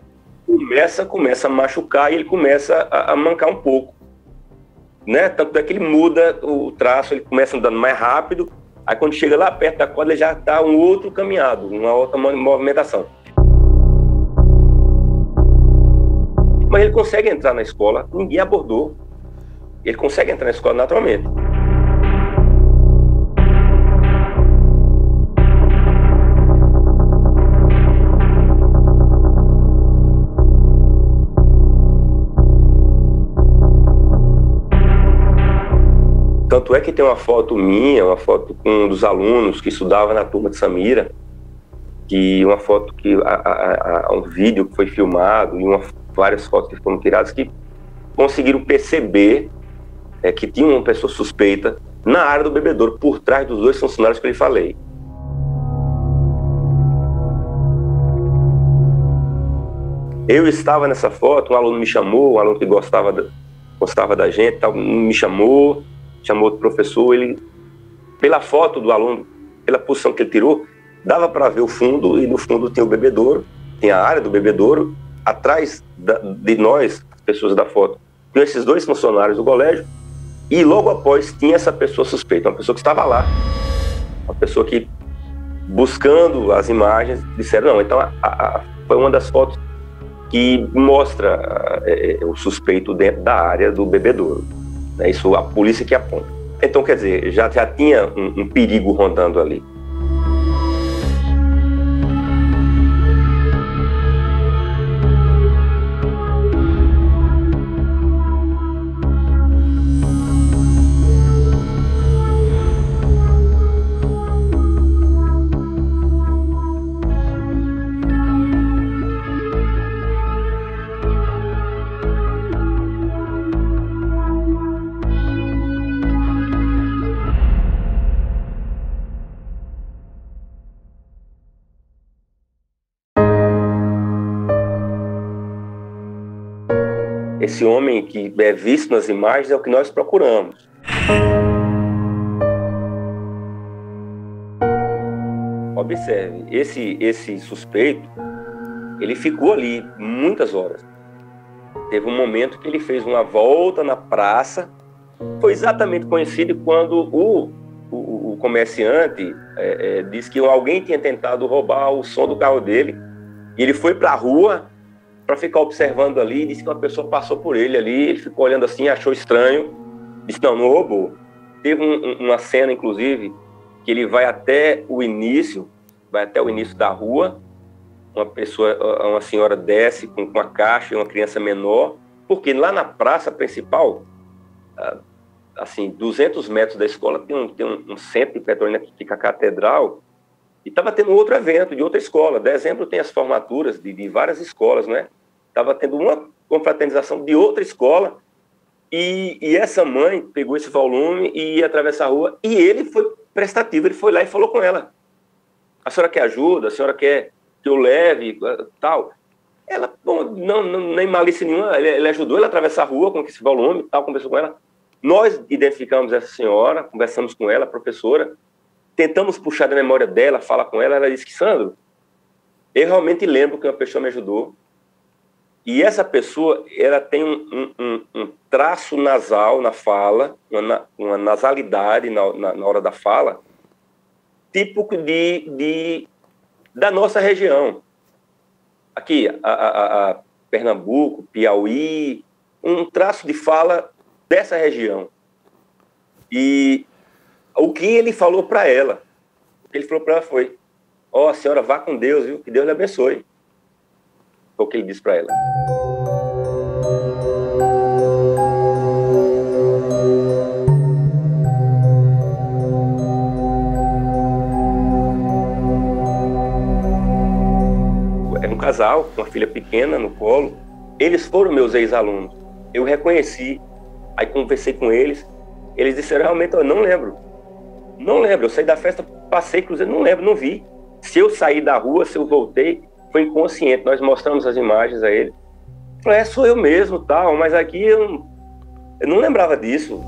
começa a machucar e ele começa a mancar um pouco. Né? Tanto é que ele muda o traço, ele começa andando mais rápido. Aí quando chega lá perto da quadra, ele já está um outro caminhado, uma outra movimentação. Mas ele consegue entrar na escola, ninguém abordou. Ele consegue entrar na escola naturalmente. Tanto é que tem uma foto minha, uma foto com um dos alunos que estudava na turma de Samira, que uma foto que um vídeo que foi filmado e várias fotos que foram tiradas, que conseguiram perceber que tinha uma pessoa suspeita na área do bebedouro, por trás dos dois funcionários que eu lhe falei. Eu estava nessa foto, um aluno me chamou, um aluno que gostava da gente, tal, me chamou, chamou outro professor. Ele, pela foto do aluno, pela posição que ele tirou, dava para ver o fundo, e no fundo tinha o bebedouro, tinha a área do bebedouro. Atrás de nós, as pessoas da foto, tinham esses dois funcionários do colégio, e logo após tinha essa pessoa suspeita, uma pessoa que estava lá, uma pessoa que, buscando as imagens, disseram, não, então foi uma das fotos que mostra o suspeito dentro da área do bebedouro. É isso, a polícia que aponta. Então, quer dizer, já tinha um perigo rondando ali. Esse homem que é visto nas imagens é o que nós procuramos. Observe, esse suspeito, ele ficou ali muitas horas. Teve um momento que ele fez uma volta na praça, foi exatamente conhecido quando o comerciante disse que alguém tinha tentado roubar o som do carro dele. E ele foi para a rua para ficar observando ali, disse que uma pessoa passou por ele ali, ele ficou olhando assim, achou estranho, disse, não roubou. Teve uma cena, inclusive, que ele vai até o início da rua, uma senhora desce com uma caixa e uma criança menor, porque lá na praça principal, assim, 200 metros da escola, tem um centro de Petrolina que fica a catedral, e estava tendo outro evento de outra escola. Dezembro tem as formaturas de várias escolas, né? Estava tendo uma confraternização de outra escola. E essa mãe pegou esse volume e ia atravessar a rua. E ele foi prestativo, ele foi lá e falou com ela. A senhora quer ajuda? A senhora quer que eu leve? Tal. Ela, bom, não, nem malícia nenhuma, ele ajudou ela a atravessar a rua com esse volume, tal, conversou com ela. Nós identificamos essa senhora, conversamos com ela, a professora. Tentamos puxar da memória dela, falar com ela. Ela disse que, Sandro, eu realmente lembro que uma pessoa me ajudou. E essa pessoa, ela tem um traço nasal na fala, uma nasalidade na hora da fala, típico da nossa região. Aqui, a Pernambuco, Piauí, um traço de fala dessa região. E o que ele falou para ela? O que ele falou para ela foi: ó, senhora, vá com Deus, viu? Que Deus lhe abençoe. Foi o que ele disse para ela. Era um casal com uma filha pequena no colo. Eles foram meus ex-alunos. Eu reconheci. Aí conversei com eles. Eles disseram: realmente, eu não lembro. Não lembro, eu saí da festa, passei cruzeiro, não lembro, não vi. Se eu saí da rua, se eu voltei, foi inconsciente. Nós mostramos as imagens a ele. Falei, sou eu mesmo, tal, mas aqui eu não lembrava disso.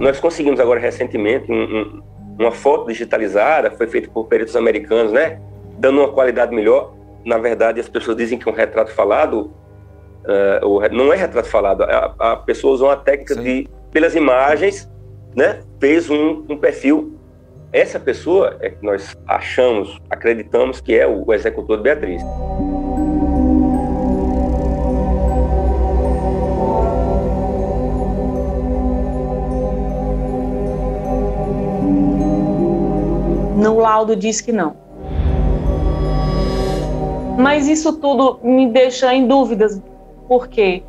Nós conseguimos agora, recentemente, uma foto digitalizada, foi feita por peritos americanos, né? Dando uma qualidade melhor. Na verdade, as pessoas dizem que é um retrato falado. Não é retrato falado, a pessoa usou uma técnica de, pelas imagens, né, fez um perfil. Essa pessoa é que nós achamos, acreditamos que é o executor de Beatriz. No laudo diz que não. Mas isso tudo me deixa em dúvidas. Porque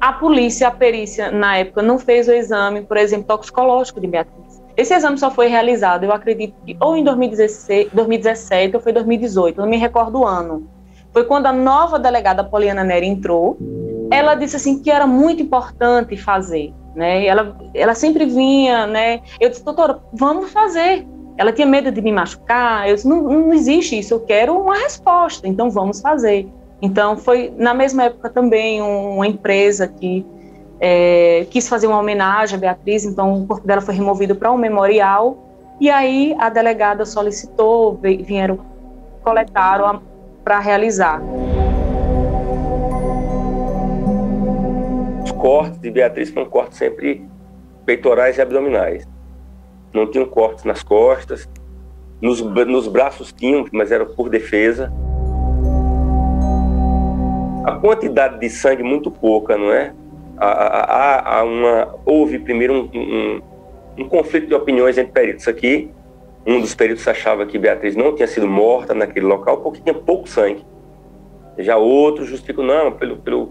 a polícia, a perícia, na época, não fez o exame, por exemplo, toxicológico de Beatriz. Esse exame só foi realizado, eu acredito, que ou em 2017 ou foi 2018, não me recordo o ano. Foi quando a nova delegada Poliana Nery entrou, ela disse assim que era muito importante fazer, né? Ela sempre vinha, né? Eu disse, doutora, vamos fazer. Ela tinha medo de me machucar. Eu disse, não existe isso, eu quero uma resposta, então vamos fazer. Então foi na mesma época também uma empresa que quis fazer uma homenagem à Beatriz, então o corpo dela foi removido para um memorial, e aí a delegada solicitou, vieram, coletaram para realizar. Os cortes de Beatriz foram cortes sempre peitorais e abdominais. Não tinham cortes nas costas, nos braços tinham, mas era por defesa. A quantidade de sangue muito pouca, não é? Houve primeiro um conflito de opiniões entre peritos aqui. Um dos peritos achava que Beatriz não tinha sido morta naquele local porque tinha pouco sangue. Já outros justificam, não, pelo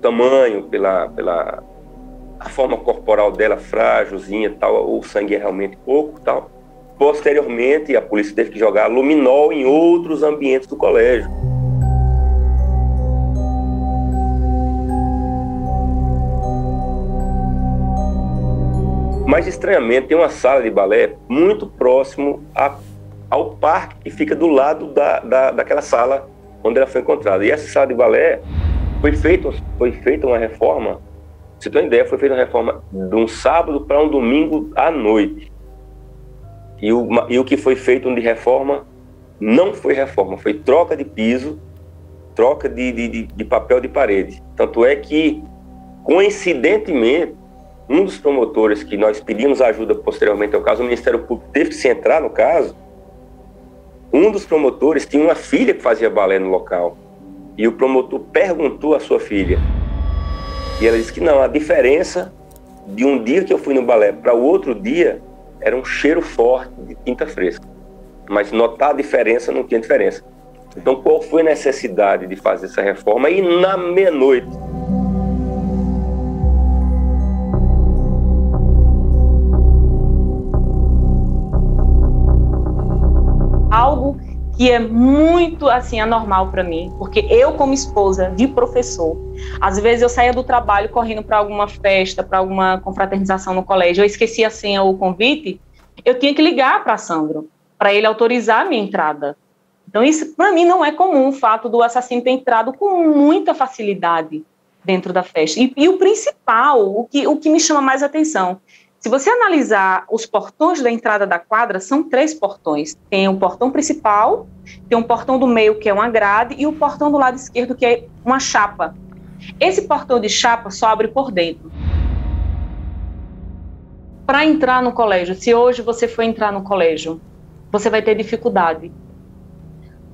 tamanho, pela a forma corporal dela, frágilzinha, tal, o sangue é realmente pouco, tal. Posteriormente, a polícia teve que jogar luminol em outros ambientes do colégio. Mas, estranhamente, tem uma sala de balé muito próximo ao parque que fica do lado daquela sala onde ela foi encontrada. E essa sala de balé foi feita uma reforma, se tem ideia, foi feita uma reforma de um sábado para um domingo à noite. E o que foi feito de reforma não foi reforma, foi troca de piso, troca de papel de parede. Tanto é que, coincidentemente, um dos promotores que nós pedimos ajuda posteriormente ao caso, o Ministério Público teve que se entrar no caso, um dos promotores tinha uma filha que fazia balé no local. E o promotor perguntou à sua filha. E ela disse que não, a diferença de um dia que eu fui no balé para o outro dia era um cheiro forte de tinta fresca. Mas notar a diferença, não tinha diferença. Então qual foi a necessidade de fazer essa reforma? E na meia-noite... Algo que é muito, assim, anormal para mim, porque eu, como esposa de professor, às vezes eu saía do trabalho correndo para alguma festa, para alguma confraternização no colégio, eu esquecia a senha ou o convite, eu tinha que ligar para Sandro, para ele autorizar a minha entrada. Então isso, para mim, não é comum, o fato do assassino ter entrado com muita facilidade dentro da festa. E o principal, o que me chama mais atenção... Se você analisar os portões da entrada da quadra, são 3 portões. Tem o portão principal, tem um portão do meio, que é uma grade, e o portão do lado esquerdo, que é uma chapa. Esse portão de chapa só abre por dentro. Para entrar no colégio, se hoje você for entrar no colégio, você vai ter dificuldade.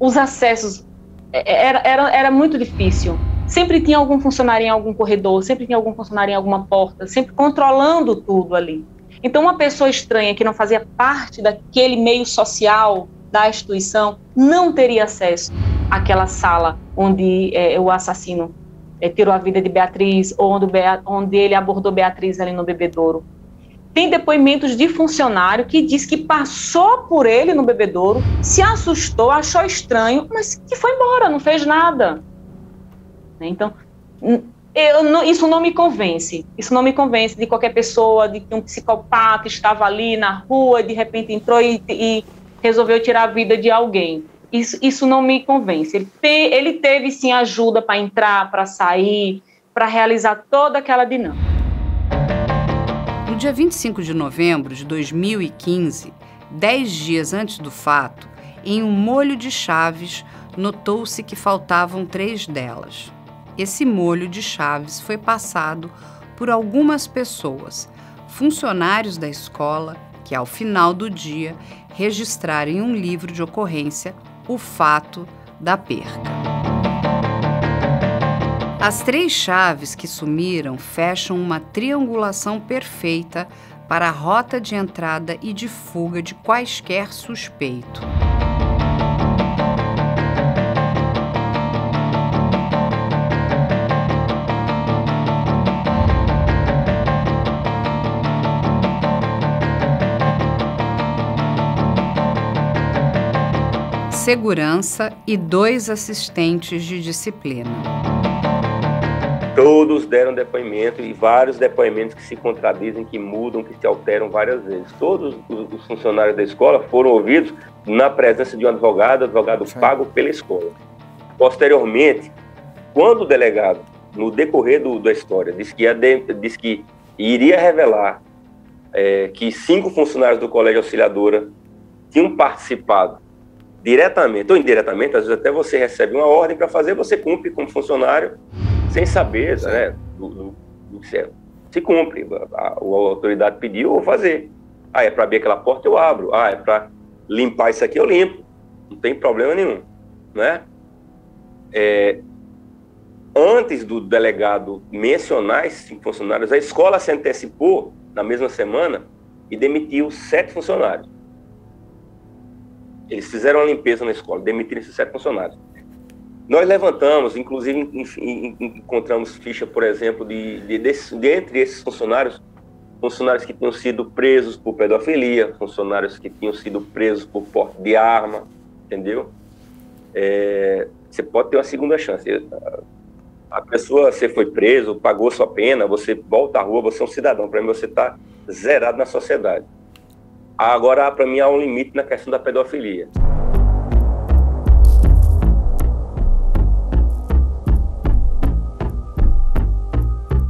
Os acessos... Era muito difícil. Sempre tinha algum funcionário em algum corredor, sempre tinha algum funcionário em alguma porta, sempre controlando tudo ali. Então, uma pessoa estranha que não fazia parte daquele meio social da instituição não teria acesso àquela sala onde o assassino tirou a vida de Beatriz, ou onde ele abordou Beatriz ali no bebedouro. Tem depoimentos de funcionário que diz que passou por ele no bebedouro, se assustou, achou estranho, mas que foi embora, não fez nada. Então, isso não me convence. Isso não me convence de qualquer pessoa, de que um psicopata estava ali na rua, de repente entrou e resolveu tirar a vida de alguém. Isso não me convence. Ele teve, sim, ajuda para entrar, para sair, para realizar toda aquela dinâmica. No dia 25 de novembro de 2015, 10 dias antes do fato, em um molho de chaves, notou-se que faltavam 3 delas. Esse molho de chaves foi passado por algumas pessoas, funcionários da escola, que ao final do dia registraram em um livro de ocorrência o fato da perca. As 3 chaves que sumiram fecham uma triangulação perfeita para a rota de entrada e de fuga de quaisquer suspeito. Segurança e 2 assistentes de disciplina. Todos deram depoimento e vários depoimentos que se contradizem, que mudam, que se alteram várias vezes. Todos os funcionários da escola foram ouvidos na presença de um advogado, advogado pago pela escola. Posteriormente, quando o delegado, no decorrer da história, disse que iria revelar que 5 funcionários do Colégio Auxiliadora tinham participado diretamente ou indiretamente, às vezes até você recebe uma ordem para fazer, você cumpre como funcionário, sem saber, né, do que se cumpre. A autoridade pediu, eu vou fazer. Ah, é para abrir aquela porta, eu abro. Ah, é para limpar isso aqui, eu limpo. Não tem problema nenhum, né? Antes do delegado mencionar esses 5 funcionários, a escola se antecipou na mesma semana e demitiu 7 funcionários. Eles fizeram a limpeza na escola, demitiram esses 7 funcionários. Nós levantamos, inclusive encontramos ficha, por exemplo, de entre esses funcionários que tinham sido presos por pedofilia, funcionários que tinham sido presos por porte de arma, entendeu? Você pode ter uma segunda chance. A pessoa, você foi preso, pagou sua pena, você volta à rua, você é um cidadão. Para mim, você está zerado na sociedade. Agora, para mim, há um limite na questão da pedofilia.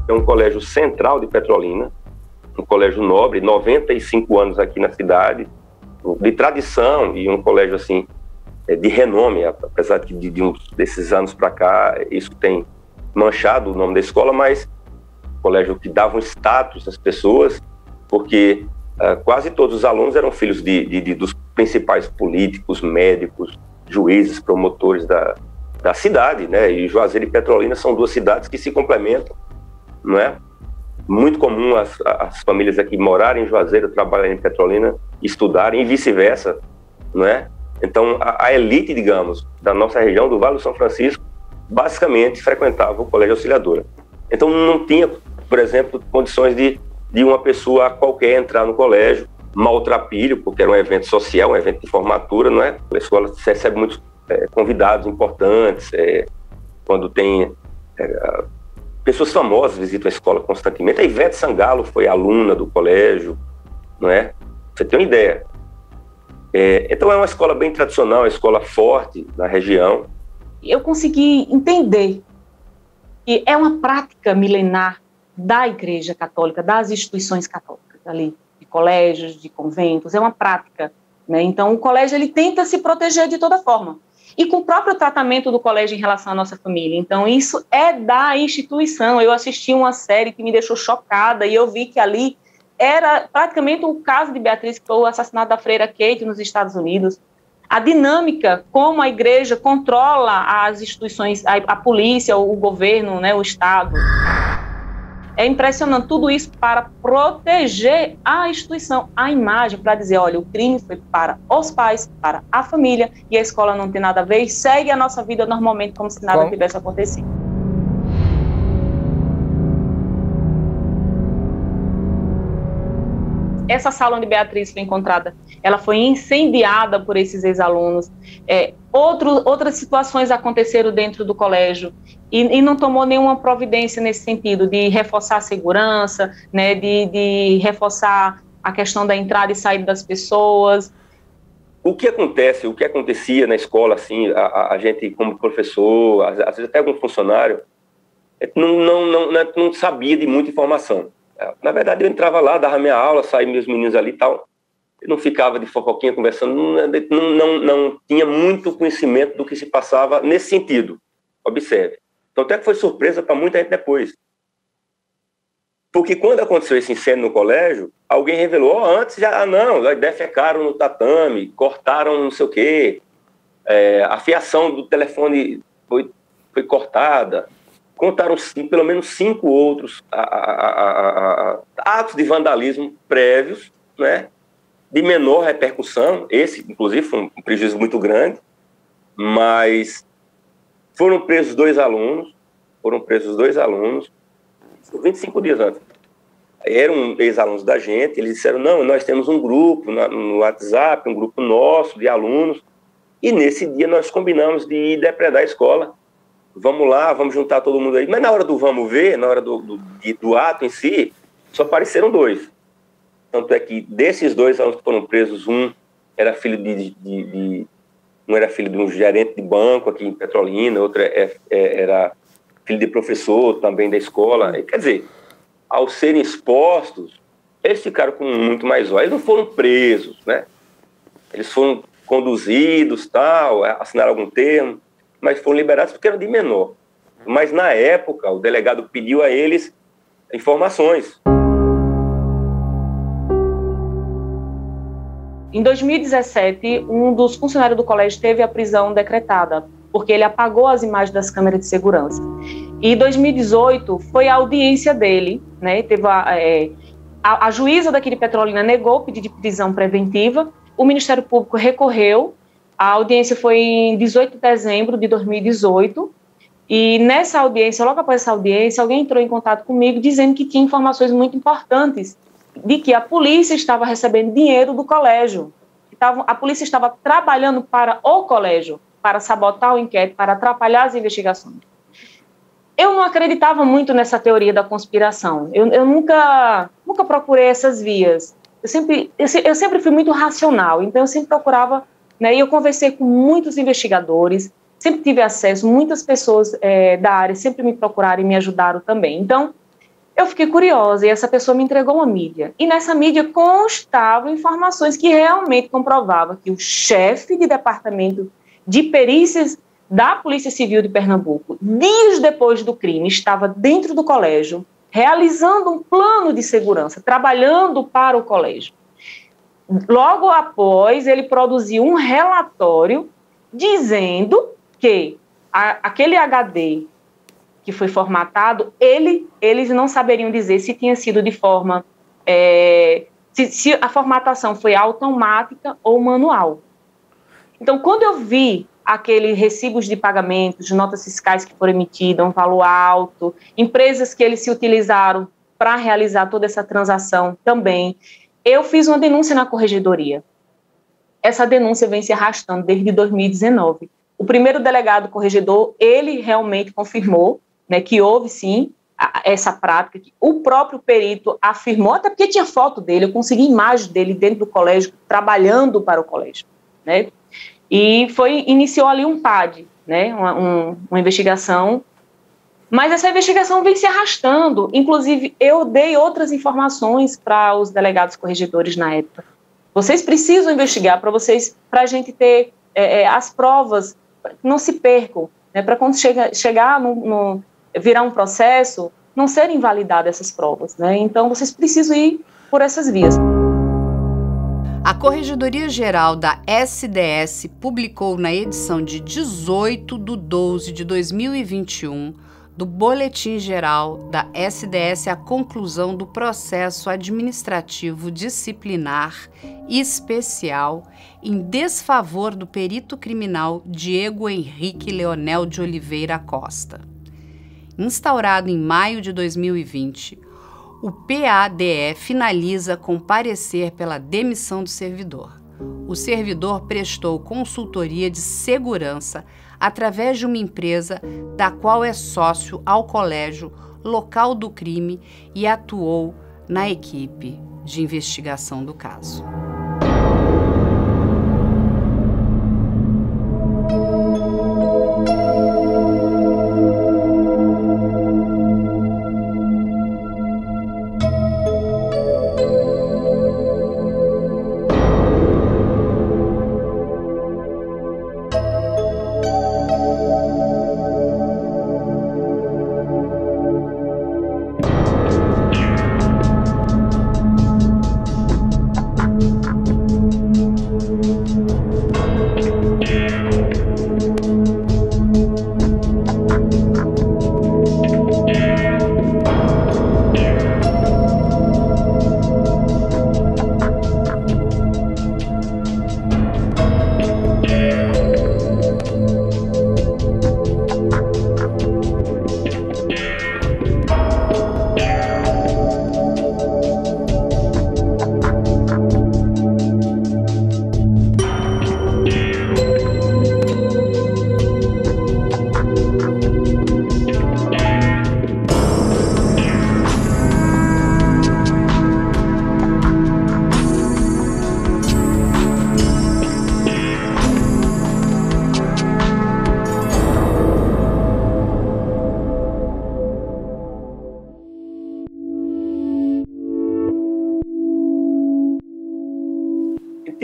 É um colégio central de Petrolina, um colégio nobre, 95 anos aqui na cidade, de tradição, e um colégio assim de renome, apesar de desses anos para cá, isso tem manchado o nome da escola, mas um colégio que dava um status às pessoas, porque quase todos os alunos eram filhos dos principais políticos, médicos, juízes, promotores da cidade, né? E Juazeiro e Petrolina são duas cidades que se complementam. Não é muito comum as famílias aqui morarem em Juazeiro, trabalharem em Petrolina, estudarem e vice-versa, não é? Então, a elite, digamos, da nossa região, do Vale do São Francisco, basicamente frequentava o Colégio Auxiliadora. Então, não tinha, por exemplo, condições de uma pessoa qualquer entrar no colégio, maltrapilho, porque era um evento social, um evento de formatura, não é? A escola recebe muitos convidados importantes, quando tem... pessoas famosas visitam a escola constantemente. A Ivete Sangalo foi aluna do colégio, não é? Você tem uma ideia. Então é uma escola bem tradicional, uma escola forte na região. Eu consegui entender que é uma prática milenar da Igreja Católica, das instituições católicas ali, de colégios, de conventos, é uma prática, né? Então o colégio ele tenta se proteger de toda forma. E com o próprio tratamento do colégio em relação à nossa família. Então, isso é da instituição. Eu assisti uma série que me deixou chocada e eu vi que ali era praticamente o caso de Beatriz, que foi o assassinato da freira Kate nos Estados Unidos. A dinâmica, como a igreja controla as instituições, a polícia, o governo, né, o Estado. É impressionante tudo isso para proteger a instituição, a imagem, para dizer, olha, o crime foi para os pais, para a família, e a escola não tem nada a ver, e segue a nossa vida normalmente como se nada tivesse acontecido. Essa sala onde Beatriz foi encontrada, ela foi incendiada por esses ex-alunos. Outras situações aconteceram dentro do colégio e não tomou nenhuma providência nesse sentido, de reforçar a segurança, né, de reforçar a questão da entrada e saída das pessoas. O que acontece, o que acontecia na escola, assim, a gente como professor, às vezes até algum funcionário, não sabia de muita informação. Na verdade, eu entrava lá, dava minha aula, saía meus meninos ali e tal. Eu não ficava de fofoquinha conversando, não tinha muito conhecimento do que se passava nesse sentido. Observe. Então, até que foi surpresa para muita gente depois. Porque quando aconteceu esse incêndio no colégio, alguém revelou, antes já, defecaram no tatame, cortaram não sei o quê, a fiação do telefone foi cortada. Contaram pelo menos 5 outros atos de vandalismo prévios, né, de menor repercussão. Esse, inclusive, foi um prejuízo muito grande, mas foram presos dois alunos, 25 dias antes. Eram ex-alunos da gente, eles disseram, não, nós temos um grupo no WhatsApp, um grupo nosso de alunos, e nesse dia nós combinamos de ir depredar a escola, vamos lá, vamos juntar todo mundo aí. Mas na hora do vamos ver, na hora do ato em si, só apareceram dois. Tanto é que desses dois alunos que foram presos, um era filho de um gerente de banco aqui em Petrolina, outro era filho de professor também da escola. Quer dizer, ao serem expostos, eles ficaram com muito mais ódio. Eles não foram presos, né? Eles foram conduzidos, tal, assinaram algum termo, mas foram liberados porque eram de menor. Mas na época, o delegado pediu a eles informações. Em 2017, um dos funcionários do colégio teve a prisão decretada, porque ele apagou as imagens das câmeras de segurança. E em 2018, foi a audiência dele, né? Teve a juíza daqui de Petrolina negou o pedido de prisão preventiva. O Ministério Público recorreu. A audiência foi em 18 de dezembro de 2018. E nessa audiência, logo após essa audiência, alguém entrou em contato comigo dizendo que tinha informações muito importantes de que a polícia estava recebendo dinheiro do colégio. A polícia estava trabalhando para o colégio, para sabotar o inquérito, para atrapalhar as investigações. Eu não acreditava muito nessa teoria da conspiração. Eu nunca procurei essas vias. Eu sempre fui muito racional, então eu sempre procurava, né, e eu conversei com muitos investigadores, sempre tive acesso, muitas pessoas da área sempre me procuraram e me ajudaram também. Então, eu fiquei curiosa e essa pessoa me entregou uma mídia. E nessa mídia constavam informações que realmente comprovavam que o chefe de departamento de perícias da Polícia Civil de Pernambuco, dias depois do crime, estava dentro do colégio, realizando um plano de segurança, trabalhando para o colégio. Logo após, ele produziu um relatório dizendo que aquele HD que foi formatado, eles não saberiam dizer se tinha sido de forma... se a formatação foi automática ou manual. Então, quando eu vi aqueles recibos de pagamento, de notas fiscais que foram emitidas, um valor alto, empresas que eles se utilizaram para realizar toda essa transação também. Eu fiz uma denúncia na corregedoria. Essa denúncia vem se arrastando desde 2019. O primeiro delegado corregedor, ele realmente confirmou, né, que houve sim essa prática. Que o próprio perito afirmou, até porque tinha foto dele, eu consegui imagem dele dentro do colégio, trabalhando para o colégio, né? E iniciou ali um PAD, né, uma investigação, mas essa investigação vem se arrastando. Inclusive, eu dei outras informações para os delegados corregedores na época. Vocês precisam investigar para a gente ter as provas, não se percam, né, para quando chegar virar um processo, não serem invalidadas essas provas, né? Então, vocês precisam ir por essas vias. A Corregedoria-Geral da SDS publicou na edição de 18 de 12 de 2021 do Boletim Geral da SDS a conclusão do processo administrativo disciplinar especial em desfavor do perito criminal Diego Henrique Leonel de Oliveira Costa. Instaurado em maio de 2020, o PADE finaliza com parecer pela demissão do servidor. O servidor prestou consultoria de segurança através de uma empresa da qual é sócio ao colégio local do crime e atuou na equipe de investigação do caso.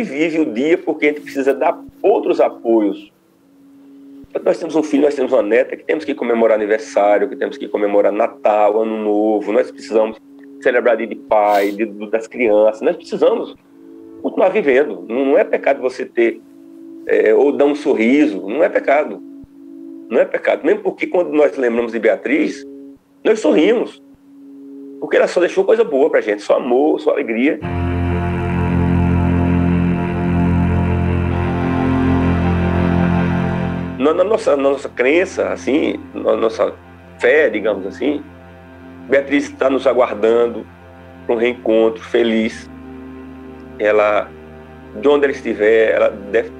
gente vive o dia porque a gente precisa dar outros apoios. Nós temos um filho, nós temos uma neta, que temos que comemorar aniversário, que temos que comemorar Natal, Ano Novo, nós precisamos celebrar dia de pai, dia das crianças, nós precisamos continuar vivendo. Não é pecado você ter, ou dar um sorriso, não é pecado. Não é pecado, mesmo porque quando nós lembramos de Beatriz, nós sorrimos. Porque ela só deixou coisa boa pra gente, só amor, só alegria. Na nossa crença, assim, na nossa fé, digamos assim, Beatriz está nos aguardando para um reencontro feliz. Ela, de onde ela estiver, ela deve,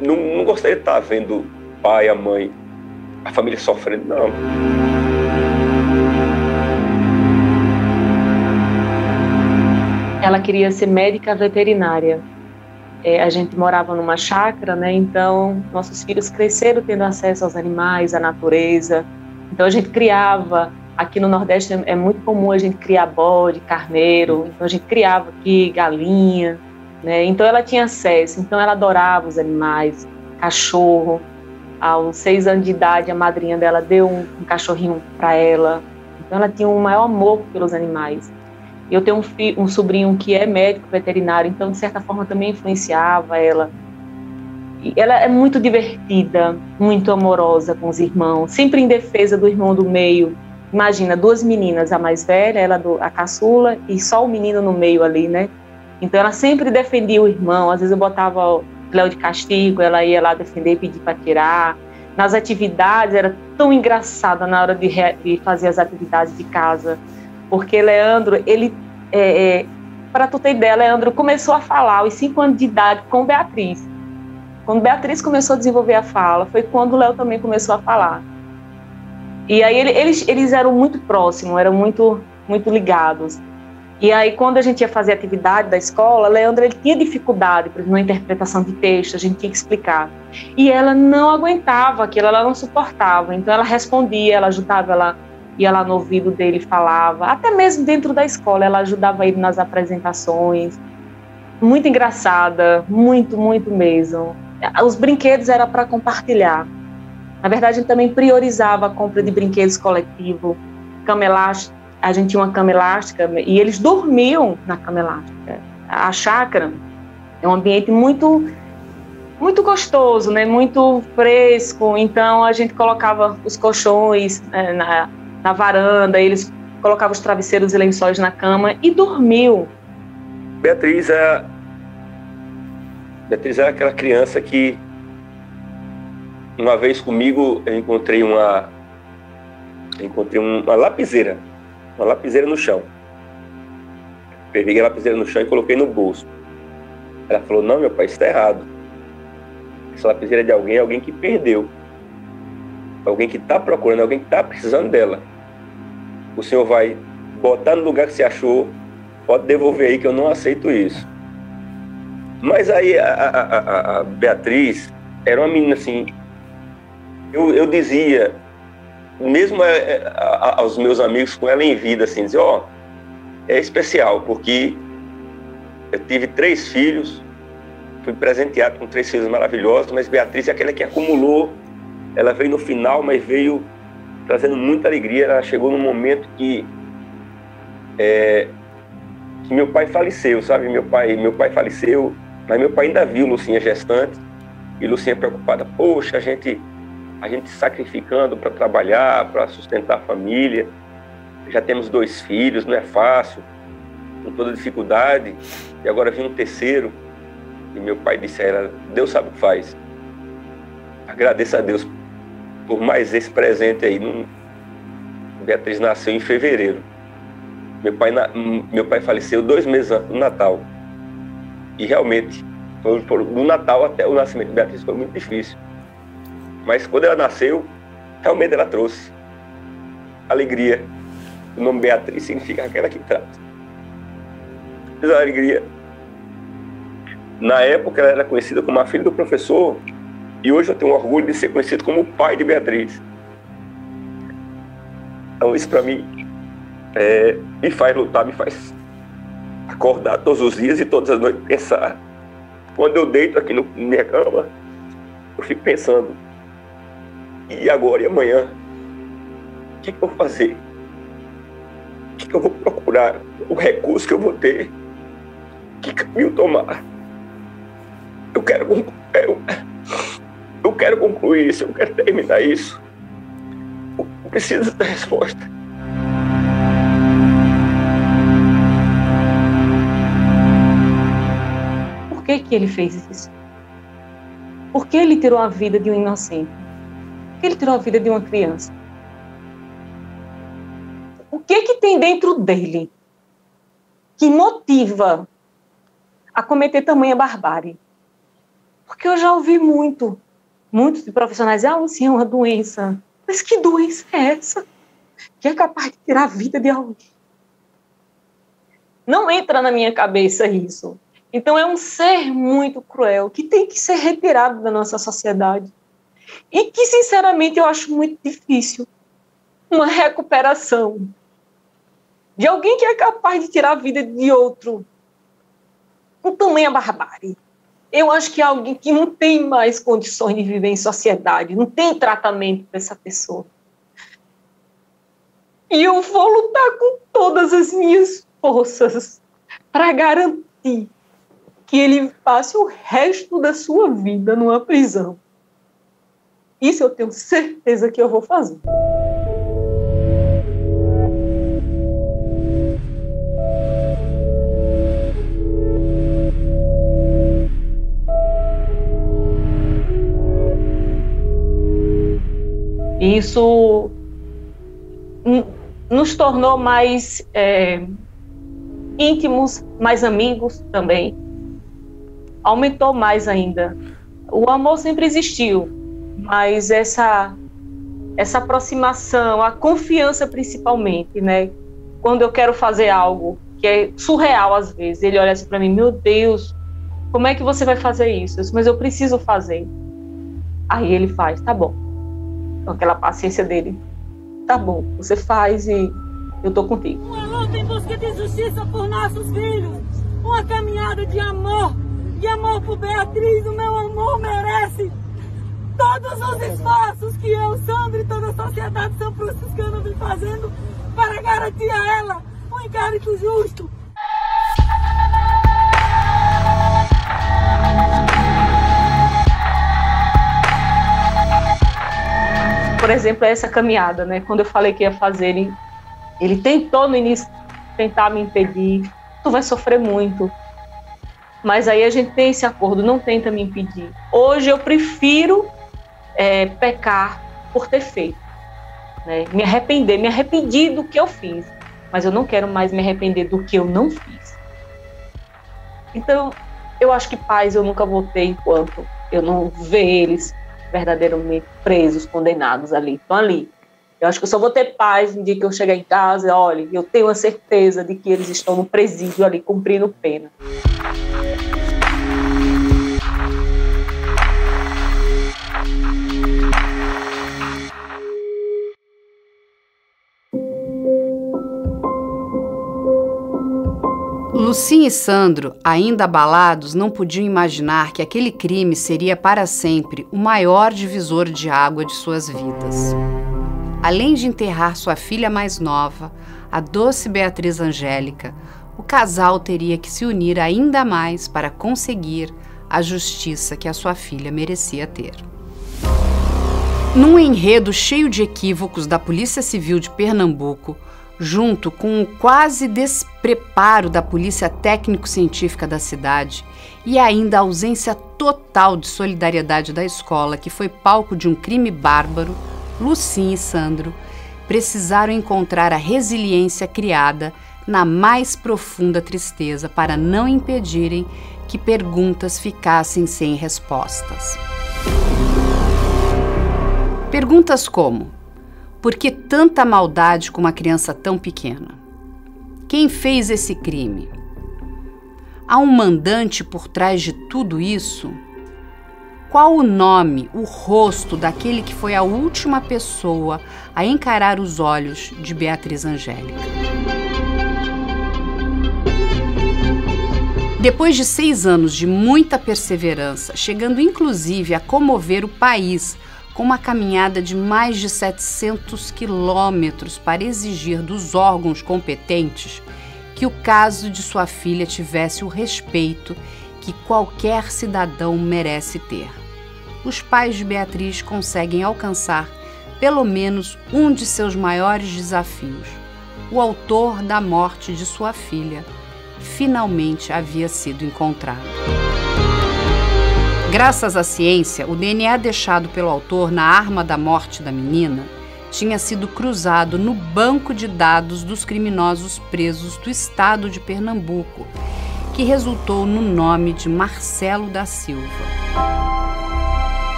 não gostaria de estar vendo o pai, a mãe, a família sofrendo, não. Ela queria ser médica veterinária. A gente morava numa chácara, né? Então, nossos filhos cresceram tendo acesso aos animais, à natureza. Então, a gente criava. Aqui no Nordeste é muito comum a gente criar bode, carneiro. Então, a gente criava aqui galinha, né? Então, ela tinha acesso. Então, ela adorava os animais, cachorro. Aos 6 anos de idade, a madrinha dela deu um cachorrinho para ela. Então, ela tinha um maior amor pelos animais. Eu tenho um sobrinho que é médico veterinário, então, de certa forma, também influenciava ela. E ela é muito divertida, muito amorosa com os irmãos, sempre em defesa do irmão do meio. Imagina, 2 meninas, a mais velha, ela a caçula, e só o menino no meio ali, né? Então, ela sempre defendia o irmão. Às vezes, eu botava o Léo de castigo, ela ia lá defender, pedir para tirar. Nas atividades, era tão engraçada na hora de fazer as atividades de casa. Porque Leandro, ele, para tu ter ideia, Leandro começou a falar aos 5 anos de idade com Beatriz. Quando Beatriz começou a desenvolver a fala, foi quando o Léo também começou a falar. E aí eles eram muito próximos, eram muito ligados. E aí quando a gente ia fazer atividade da escola, Leandro ele tinha dificuldade na interpretação de texto, a gente tinha que explicar. E ela não aguentava aquilo, ela não suportava, então ela respondia, ela ajudava, ela ia lá no ouvido dele, falava, até mesmo dentro da escola, ela ajudava ele nas apresentações, muito engraçada, muito mesmo. Os brinquedos era para compartilhar. Na verdade, a gente também priorizava a compra de brinquedos coletivo, cama elástica, a gente tinha uma cama elástica e eles dormiam na cama elástica. A chácara é um ambiente muito gostoso, né? Muito fresco, então a gente colocava os colchões na varanda, eles colocavam os travesseiros e lençóis na cama e dormiu. Beatriz era aquela criança que uma vez comigo eu encontrei uma lapiseira, no chão. Peguei a lapiseira no chão e coloquei no bolso. Ela falou, não, meu pai, isso está errado. Essa lapiseira é de alguém, alguém que perdeu. Alguém que está procurando, alguém que está precisando dela. O senhor vai botar no lugar que você achou, pode devolver aí que eu não aceito isso. Mas aí a Beatriz era uma menina assim, eu dizia, mesmo aos meus amigos com ela em vida, assim, dizia, é especial, porque eu tive 3 filhos, fui presenteado com 3 filhos maravilhosos, mas Beatriz é aquela que acumulou. Ela veio no final, mas veio trazendo muita alegria. Ela chegou num momento que meu pai faleceu, sabe? Meu pai faleceu, mas meu pai ainda viu Lucinha gestante e Lucinha preocupada. Poxa, a gente sacrificando para trabalhar, para sustentar a família. Já temos 2 filhos, não é fácil, com toda dificuldade. E agora vem um terceiro. E meu pai disse a ela, Deus sabe o que faz. Agradeço a Deus por mais esse presente aí. Beatriz nasceu em fevereiro. Meu pai faleceu 2 meses antes do Natal. E realmente, do Natal até o nascimento de Beatriz foi muito difícil. Mas quando ela nasceu, realmente ela trouxe alegria. O nome Beatriz significa aquela que traz. Mas a alegria. Na época ela era conhecida como a filha do professor. E hoje eu tenho orgulho de ser conhecido como o pai de Beatriz. Então isso para mim me faz lutar, me faz acordar todos os dias e todas as noites pensar Quando eu deito aqui na minha cama, eu fico pensando, e agora, e amanhã? O que eu vou fazer? O que eu vou procurar? O recurso que eu vou ter? Que caminho tomar? Eu quero concluir isso, eu quero terminar isso. Eu preciso da resposta. Por que que ele fez isso? Por que ele tirou a vida de um inocente? Por que ele tirou a vida de uma criança? O que que tem dentro dele que motiva a cometer tamanha barbárie? Porque eu já ouvi muitos de profissionais dizer, ah, Lucinha, é uma doença. Mas que doença é essa que é capaz de tirar a vida de alguém? Não entra na minha cabeça isso. Então é um ser muito cruel que tem que ser retirado da nossa sociedade e que, sinceramente, eu acho muito difícil uma recuperação de alguém que é capaz de tirar a vida de outro com tamanha barbárie. Eu acho que é alguém que não tem mais condições de viver em sociedade, não tem tratamento dessa pessoa. E eu vou lutar com todas as minhas forças para garantir que ele passe o resto da sua vida numa prisão. Isso eu tenho certeza que eu vou fazer. Isso nos tornou mais íntimos, mais amigos também. Aumentou mais ainda. O amor sempre existiu, mas essa aproximação, a confiança principalmente, né? Quando eu quero fazer algo que é surreal às vezes, ele olha assim para mim, meu Deus, como é que você vai fazer isso? Eu disse, mas eu preciso fazer. Aí ele faz, tá bom. Com aquela paciência dele, tá bom, você faz e eu tô contigo. Uma luta em busca de justiça por nossos filhos, uma caminhada de amor por Beatriz, o meu amor merece todos os esforços que eu, Sandro e toda a sociedade são franciscana vem fazendo para garantir a ela um inquérito justo. Por exemplo, essa caminhada, né? Quando eu falei que ia fazer, ele tentou no início tentar me impedir. Tu vai sofrer muito. Mas aí a gente tem esse acordo, não tenta me impedir. Hoje eu prefiro pecar por ter feito, né? Me arrependi do que eu fiz. Mas eu não quero mais me arrepender do que eu não fiz. Então, eu acho que paz eu nunca vou ter enquanto eu não ver eles verdadeiramente presos, condenados ali, estão ali. Eu acho que eu só vou ter paz no dia que eu chegar em casa, olha, eu tenho a certeza de que eles estão no presídio ali, cumprindo pena. Lucinha e Sandro, ainda abalados, não podiam imaginar que aquele crime seria para sempre o maior divisor de água de suas vidas. Além de enterrar sua filha mais nova, a doce Beatriz Angélica, o casal teria que se unir ainda mais para conseguir a justiça que a sua filha merecia ter. Num enredo cheio de equívocos da Polícia Civil de Pernambuco, junto com o quase despreparo da polícia técnico-científica da cidade e ainda a ausência total de solidariedade da escola, que foi palco de um crime bárbaro, Lucinha e Sandro precisaram encontrar a resiliência criada na mais profunda tristeza para não impedirem que perguntas ficassem sem respostas. Perguntas como: por que tanta maldade com uma criança tão pequena? Quem fez esse crime? Há um mandante por trás de tudo isso? Qual o nome, o rosto daquele que foi a última pessoa a encarar os olhos de Beatriz Angélica? depois de 6 anos de muita perseverança, chegando inclusive a comover o país com uma caminhada de mais de 700 quilômetros para exigir dos órgãos competentes que o caso de sua filha tivesse o respeito que qualquer cidadão merece ter. Os pais de Beatriz conseguem alcançar pelo menos um de seus maiores desafios. O autor da morte de sua filha finalmente havia sido encontrado. Graças à ciência, o DNA deixado pelo autor na arma da morte da menina tinha sido cruzado no banco de dados dos criminosos presos do estado de Pernambuco, que resultou no nome de Marcelo da Silva.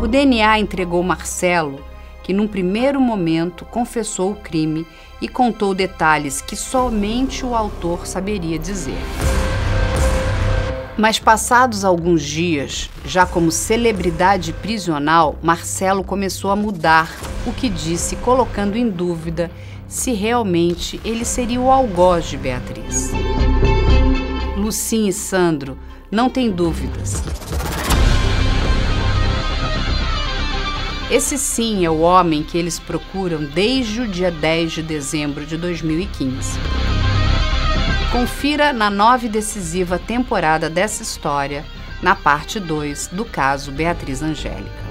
O DNA entregou Marcelo, que num primeiro momento confessou o crime e contou detalhes que somente o autor saberia dizer. Mas passados alguns dias, já como celebridade prisional, Marcelo começou a mudar o que disse, colocando em dúvida se realmente ele seria o algoz de Beatriz. Lucinha e Sandro não têm dúvidas. Esse sim é o homem que eles procuram desde o dia 10 de dezembro de 2015. Confira na 9ª e decisiva temporada dessa história, na parte 2 do caso Beatriz Angélica.